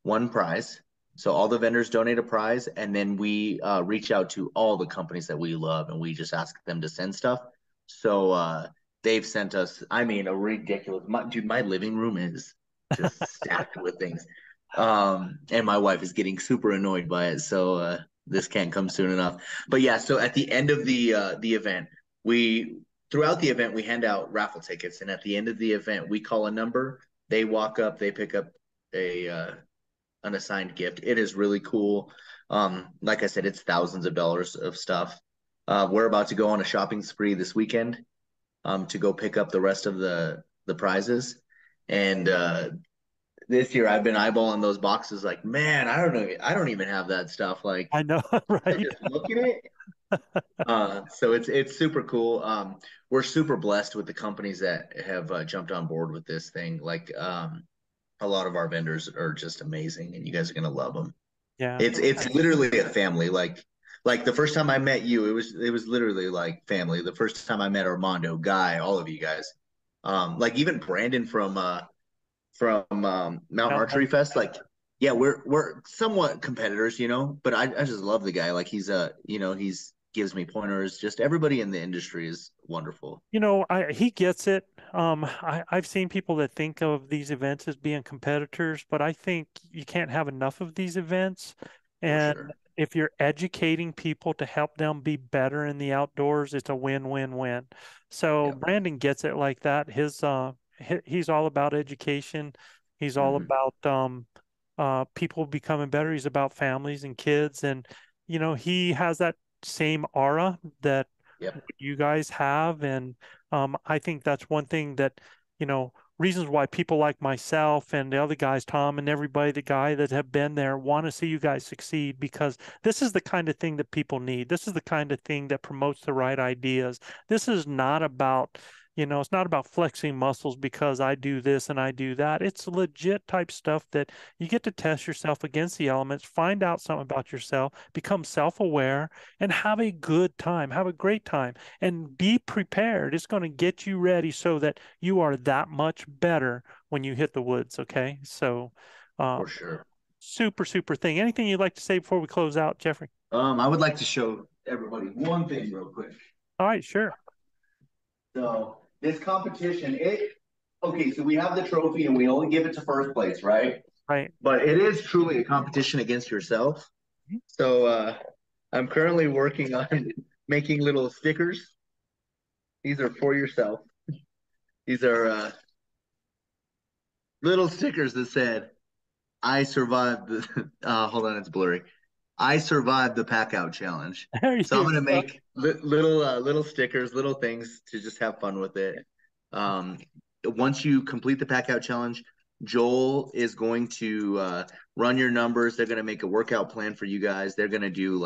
one prize. So all the vendors donate a prize, and then we reach out to all the companies that we love, and we just ask them to send stuff. So they've sent us, I mean, a ridiculous, my living room is just stacked with things. And my wife is getting super annoyed by it. So this can't come soon enough. But yeah, so at the end of the event, throughout the event, we hand out raffle tickets. And at the end of the event, we call a number. They walk up, they pick up a an assigned gift. It is really cool. Like I said, it's thousands of dollars of stuff. We're about to go on a shopping spree this weekend to go pick up the rest of the prizes. And this year I've been eyeballing those boxes like, man, I don't even have that stuff. Like, I know, right? I just look at it. So it's super cool. We're super blessed with the companies that have jumped on board with this thing. Like, a lot of our vendors are just amazing, and you guys are going to love them. Yeah. It's literally a family. Like the first time I met you, it was literally like family. The first time I met Armando, Guy, all of you guys, like even Brandon from Mountain Archery Fest. Like, yeah, we're somewhat competitors, you know, but I just love the guy. Like he's you know, he's gives me pointers. Just everybody in the industry is wonderful. You know, he gets it. I've seen people that think of these events as being competitors, but I think you can't have enough of these events. And sure, if you're educating people to help them be better in the outdoors, it's a win-win-win. So yeah. Brandon gets it like that. His he's all about education. He's all about people becoming better. He's about families and kids, and you know, he has that same aura that you guys have. And I think that's one thing that, you know, reasons why people like myself and the other guys, Tom and everybody, the guy that have been there, want to see you guys succeed, because this is the kind of thing that people need. This is the kind of thing that promotes the right ideas. This is not about, you know, it's not about flexing muscles because I do this and I do that. It's legit type stuff that you get to test yourself against the elements, find out something about yourself, become self-aware, and have a good time, have a great time, and be prepared. It's going to get you ready so that you are that much better when you hit the woods, okay? So for sure. Super, super thing. Anything you'd like to say before we close out, Jeffrey? I would like to show everybody one thing real quick. All right, sure. So this competition, so we have the trophy and we only give it to first place, right? Right. But it is truly a competition against yourself. So I'm currently working on making little stickers. These are for yourself. These are little stickers that said, I survived the, hold on, it's blurry. I survived the Pack Out Challenge. So I'm going to make little stickers, little things to just have fun with it. Once you complete the Pack Out Challenge, Joel is going to run your numbers. They're going to make a workout plan for you guys. They're going to do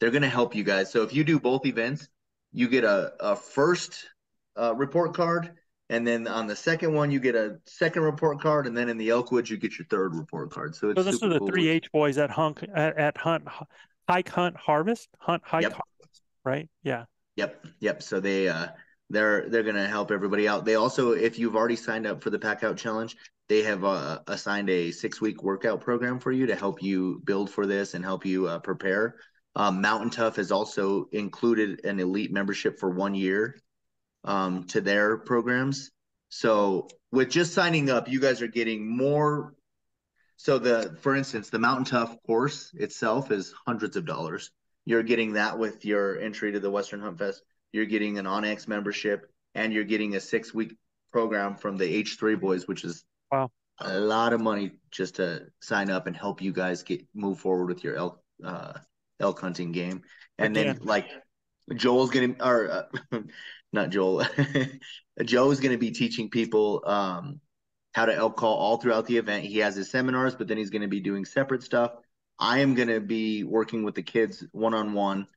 they're going to help you guys. So if you do both events, you get a first report card. And then on the second one, you get a second report card, and then in the Elkwood, you get your third report card. So it's this is the 3H boys at Hunt Hike Harvest, right? Yeah. Yep. So they're gonna help everybody out. They also, if you've already signed up for the Pack Out Challenge, they have assigned a 6-week workout program for you to help you build for this and help you prepare. Mountain Tough has also included an elite membership for 1 year. To their programs. So with just signing up, you guys are getting more. So for instance, the Mountain Tough course itself is hundreds of dollars. You're getting that with your entry to the Western Hunt Fest. You're getting an Onyx membership, and you're getting a 6-week program from the H3 boys, which is a lot of money just to sign up and help you guys move forward with your elk hunting game. And then Joel's going to, or not Joel, Joe's going to be teaching people how to elk call all throughout the event. He has his seminars, but then he's going to be doing separate stuff. I am going to be working with the kids one-on-one.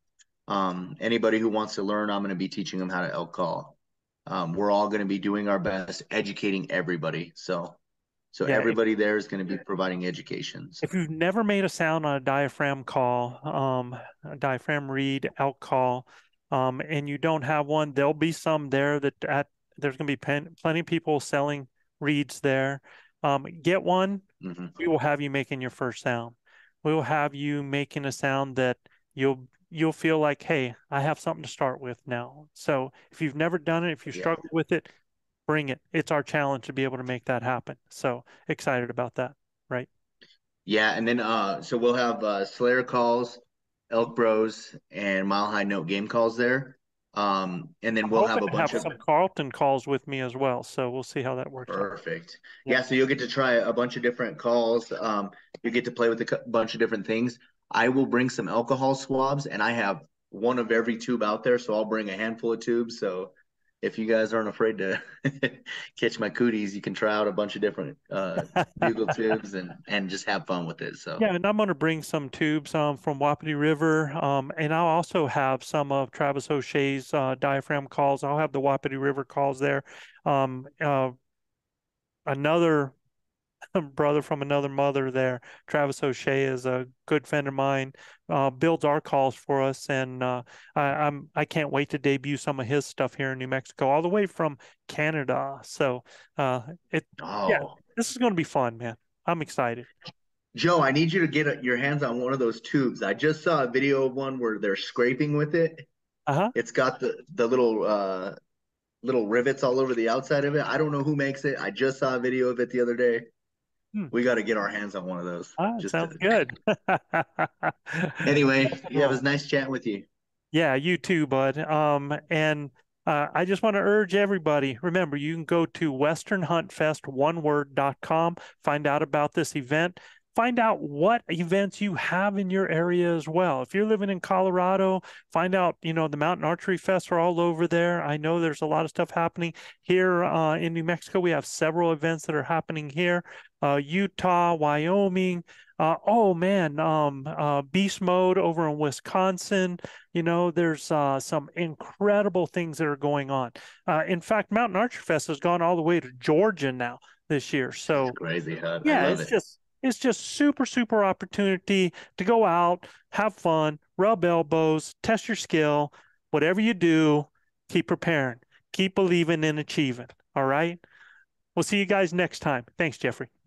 Anybody who wants to learn, I'm going to be teaching them how to elk call. We're all going to be doing our best, educating everybody. So So yeah, everybody there is going to be providing educations. If you've never made a sound on a diaphragm call, a diaphragm read, elk call, and you don't have one, there'll be some there that there's going to be plenty of people selling reeds there. Get one. Mm-hmm. We will have you making your first sound. We will have you making a sound that you'll feel like, hey, I have something to start with now. So if you've never done it, if you struggle with it, bring it. It's our challenge to be able to make that happen. So excited about that, right? Yeah, and then so we'll have Slayer calls, Elk Bros, and Mile High Note game calls there. And then we'll have a bunch of some Carlton calls with me as well, so we'll see how that works perfect out. Yeah, so you'll get to try a bunch of different calls. You get to play with a bunch of different things. I will bring some alcohol swabs, and I have one of every tube out there, so I'll bring a handful of tubes. So if you guys aren't afraid to catch my cooties, you can try out a bunch of different bugle tubes and just have fun with it. So yeah, and I'm going to bring some tubes from Wapiti River, and I'll also have some of Travis O'Shea's diaphragm calls. I'll have the Wapiti River calls there. Another brother from another mother there, Travis O'Shea, is a good friend of mine, builds our calls for us, and I can't wait to debut some of his stuff here in New Mexico, all the way from Canada. So this is going to be fun, man. I'm excited. Joe, I need you to get your hands on one of those tubes. I just saw a video of one where they're scraping with it. It's got the little rivets all over the outside of it. I don't know who makes it. I just saw a video of it the other day. We got to get our hands on one of those. Sounds good. Anyway, it was nice chatting with you. Yeah, you too, bud. I just want to urge everybody, remember, you can go to WesternHuntFest.com, find out about this event. Find out what events you have in your area as well. If you're living in Colorado, find out, the Mountain Archery Fests are all over there. I know there's a lot of stuff happening here in New Mexico. We have several events that are happening here. Utah, Wyoming, Beast Mode over in Wisconsin. There's some incredible things that are going on. In fact, Mountain Archery Fest has gone all the way to Georgia now this year. So it's crazy, huh? Yeah, it's just super, super opportunity to go out, have fun, rub elbows, test your skill. Whatever you do, keep preparing, keep believing and achieving. All right. We'll see you guys next time. Thanks, Jeffrey.